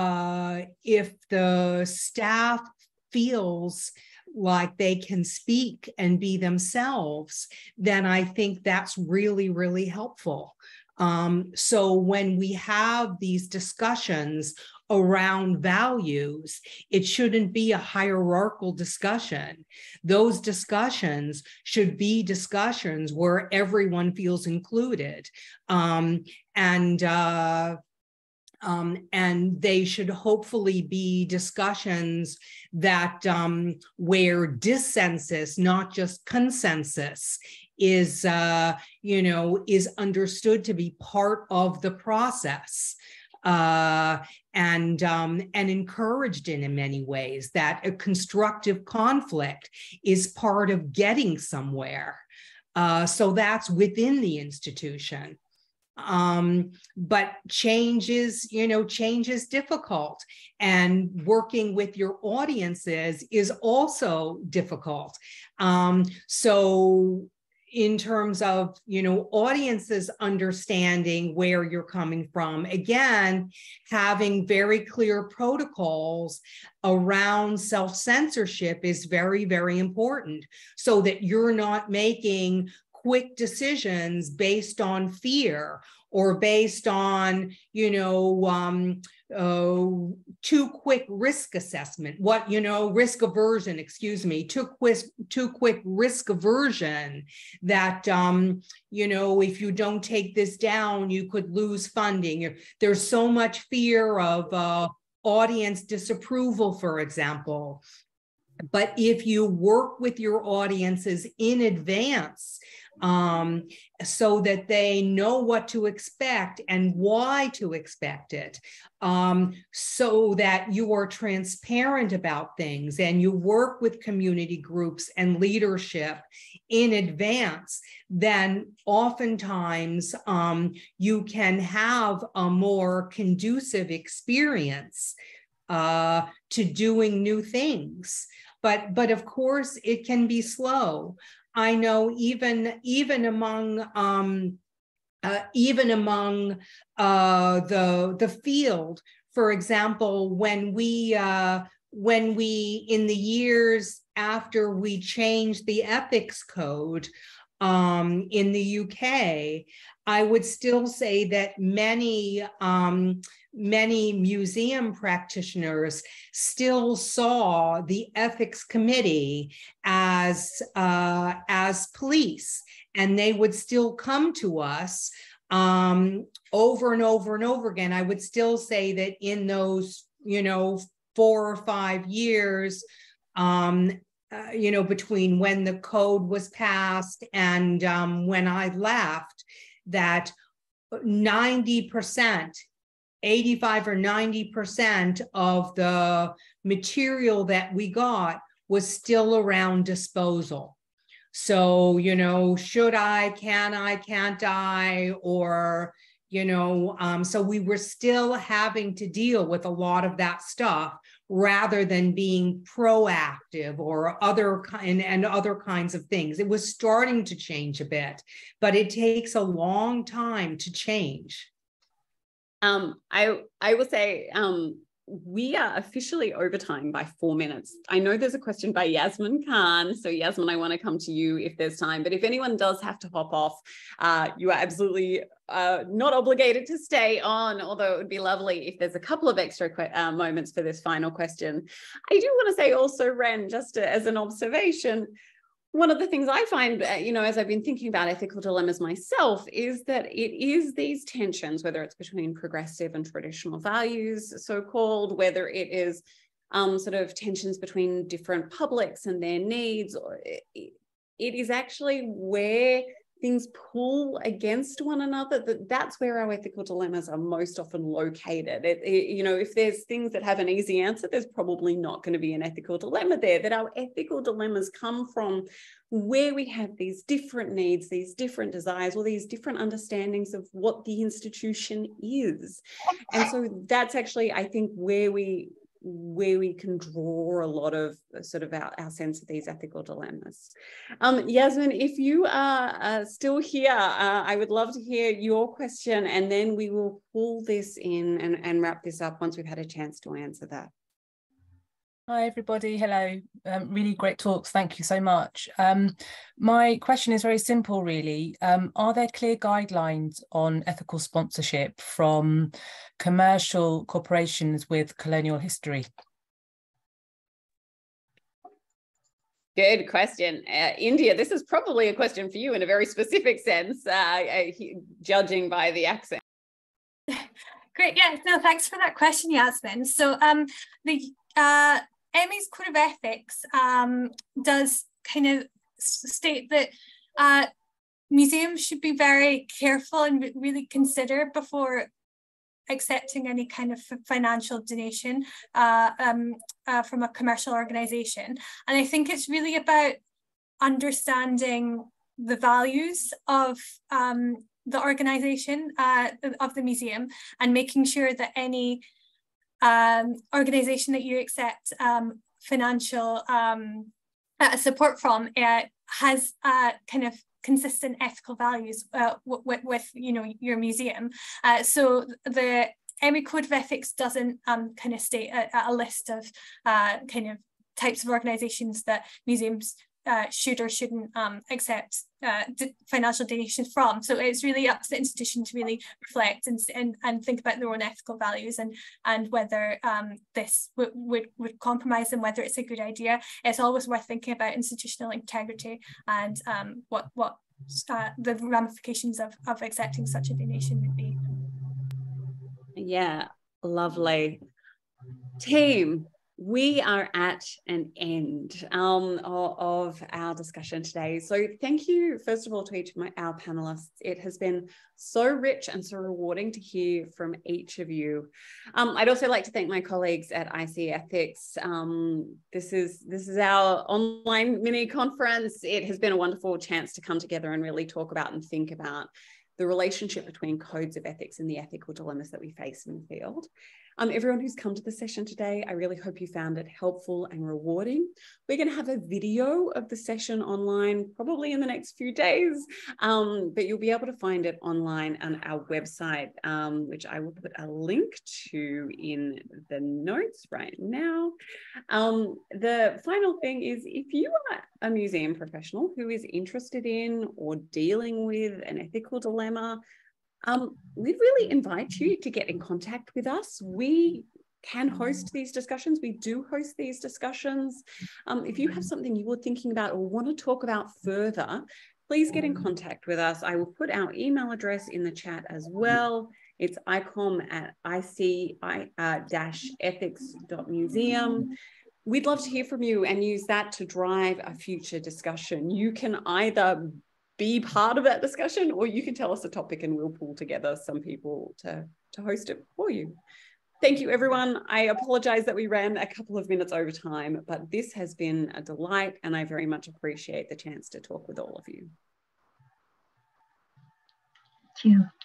uh, if the staff feels like they can speak and be themselves, then I think that's really, really helpful. Um, so when we have these discussions around values, it shouldn't be a hierarchical discussion. Those discussions should be discussions where everyone feels included. Um, and, uh, um, and they should hopefully be discussions that um, where dissensus, not just consensus, is, uh, you know, is understood to be part of the process. Uh, and, um, and encouraged in, in many ways, that a constructive conflict is part of getting somewhere. Uh, so that's within the institution. Um, but change is, you know, change is difficult, and working with your audiences is also difficult. Um, so in terms of, you know, audiences understanding where you're coming from, again, having very clear protocols around self-censorship is very, very important, so that you're not making quick decisions based on fear or based on, you know, um, uh, too quick risk assessment, what, you know, risk aversion, excuse me, too quick, too quick risk aversion that, um, you know, if you don't take this down, you could lose funding. There's so much fear of uh, audience disapproval, for example. But if you work with your audiences in advance, um, so that they know what to expect and why to expect it, um, so that you are transparent about things and you work with community groups and leadership in advance, then oftentimes um, you can have a more conducive experience uh, to doing new things. But, but of course, it can be slow. I know even even among um, uh, even among uh, the the field, for example, when we uh, when we in the years after we changed the ethics code um, in the U K, I would still say that many um, many museum practitioners still saw the ethics committee as, uh, as police, and they would still come to us um, over and over and over again. I would still say that in those, you know, four or five years, um, uh, you know, between when the code was passed and um, when I left, that ninety percent eighty-five or ninety percent of the material that we got was still around disposal. So, you know, should I, can I, can't I, or, you know, um, so we were still having to deal with a lot of that stuff rather than being proactive or other kind and other kinds of things. It was starting to change a bit, but it takes a long time to change. Um, I, I will say um, we are officially over time by four minutes. I know there's a question by Yasmin Khan. So Yasmin, I want to come to you if there's time, but if anyone does have to hop off, uh, you are absolutely uh, not obligated to stay on, although it would be lovely if there's a couple of extra uh, moments for this final question. I do want to say also, Ren, just to, as an observation, one of the things I find, you know, as I've been thinking about ethical dilemmas myself, is that it is these tensions, whether it's between progressive and traditional values, so-called, whether it is um, sort of tensions between different publics and their needs, or it, it is actually where things pull against one another, that that's where our ethical dilemmas are most often located. It, it, you know, if there's things that have an easy answer, there's probably not going to be an ethical dilemma there, that our ethical dilemmas come from where we have these different needs, these different desires, or these different understandings of what the institution is. And so that's actually, I think, where we where we can draw a lot of sort of our, our sense of these ethical dilemmas. Um, Yasmin, if you are uh, still here, uh, I would love to hear your question, and then we will pull this in and, and wrap this up once we've had a chance to answer that. Hi, everybody. Hello. Um, really great talks. Thank you so much. Um, my question is very simple, really. Um, are there clear guidelines on ethical sponsorship from commercial corporations with colonial history? Good question. Uh, India, this is probably a question for you in a very specific sense, uh, uh, judging by the accent. Great. Yeah, no, thanks for that question, Yasmin. So um, the uh, Emmy's Code of Ethics um, does kind of state that uh, museums should be very careful and really consider before accepting any kind of financial donation uh, um, uh, from a commercial organisation. And I think it's really about understanding the values of um, the organization, uh, of the museum, and making sure that any um, organization that you accept um, financial um, uh, support from uh, has uh, kind of consistent ethical values uh, with, with, you know, your museum. Uh, so the M E Code of Ethics doesn't um, kind of state a, a list of uh, kind of types of organizations that museums Uh, should or shouldn't um, accept uh, financial donations from. So it's really up to the institution to really reflect and and, and think about their own ethical values and and whether um, this would, would would compromise them, whether it's a good idea. It's always worth thinking about institutional integrity and um, what what uh, the ramifications of of accepting such a donation would be. Yeah, lovely. Team, we are at an end um, of our discussion today. So thank you, first of all, to each of my, our panelists. It has been so rich and so rewarding to hear from each of you. Um, I'd also like to thank my colleagues at I C Ethics. Um, this is, this is our online mini conference. It has been a wonderful chance to come together and really talk about and think about the relationship between codes of ethics and the ethical dilemmas that we face in the field. Um, everyone who's come to the session today, I really hope you found it helpful and rewarding. We're going to have a video of the session online probably in the next few days, um, but you'll be able to find it online on our website, um, which I will put a link to in the notes right now. Um, the final thing is, if you are a museum professional who is interested in or dealing with an ethical dilemma, Um, we really invite you to get in contact with us. We can host these discussions. We do host these discussions. Um, if you have something you were thinking about or want to talk about further, please get in contact with us. I will put our email address in the chat as well. It's icom at I C ethics dot museum. We'd love to hear from you and use that to drive a future discussion. You can either be part of that discussion, or you can tell us a topic and we'll pull together some people to, to host it for you. Thank you, everyone. I apologize that we ran a couple of minutes over time, but this has been a delight and I very much appreciate the chance to talk with all of you. Thank you.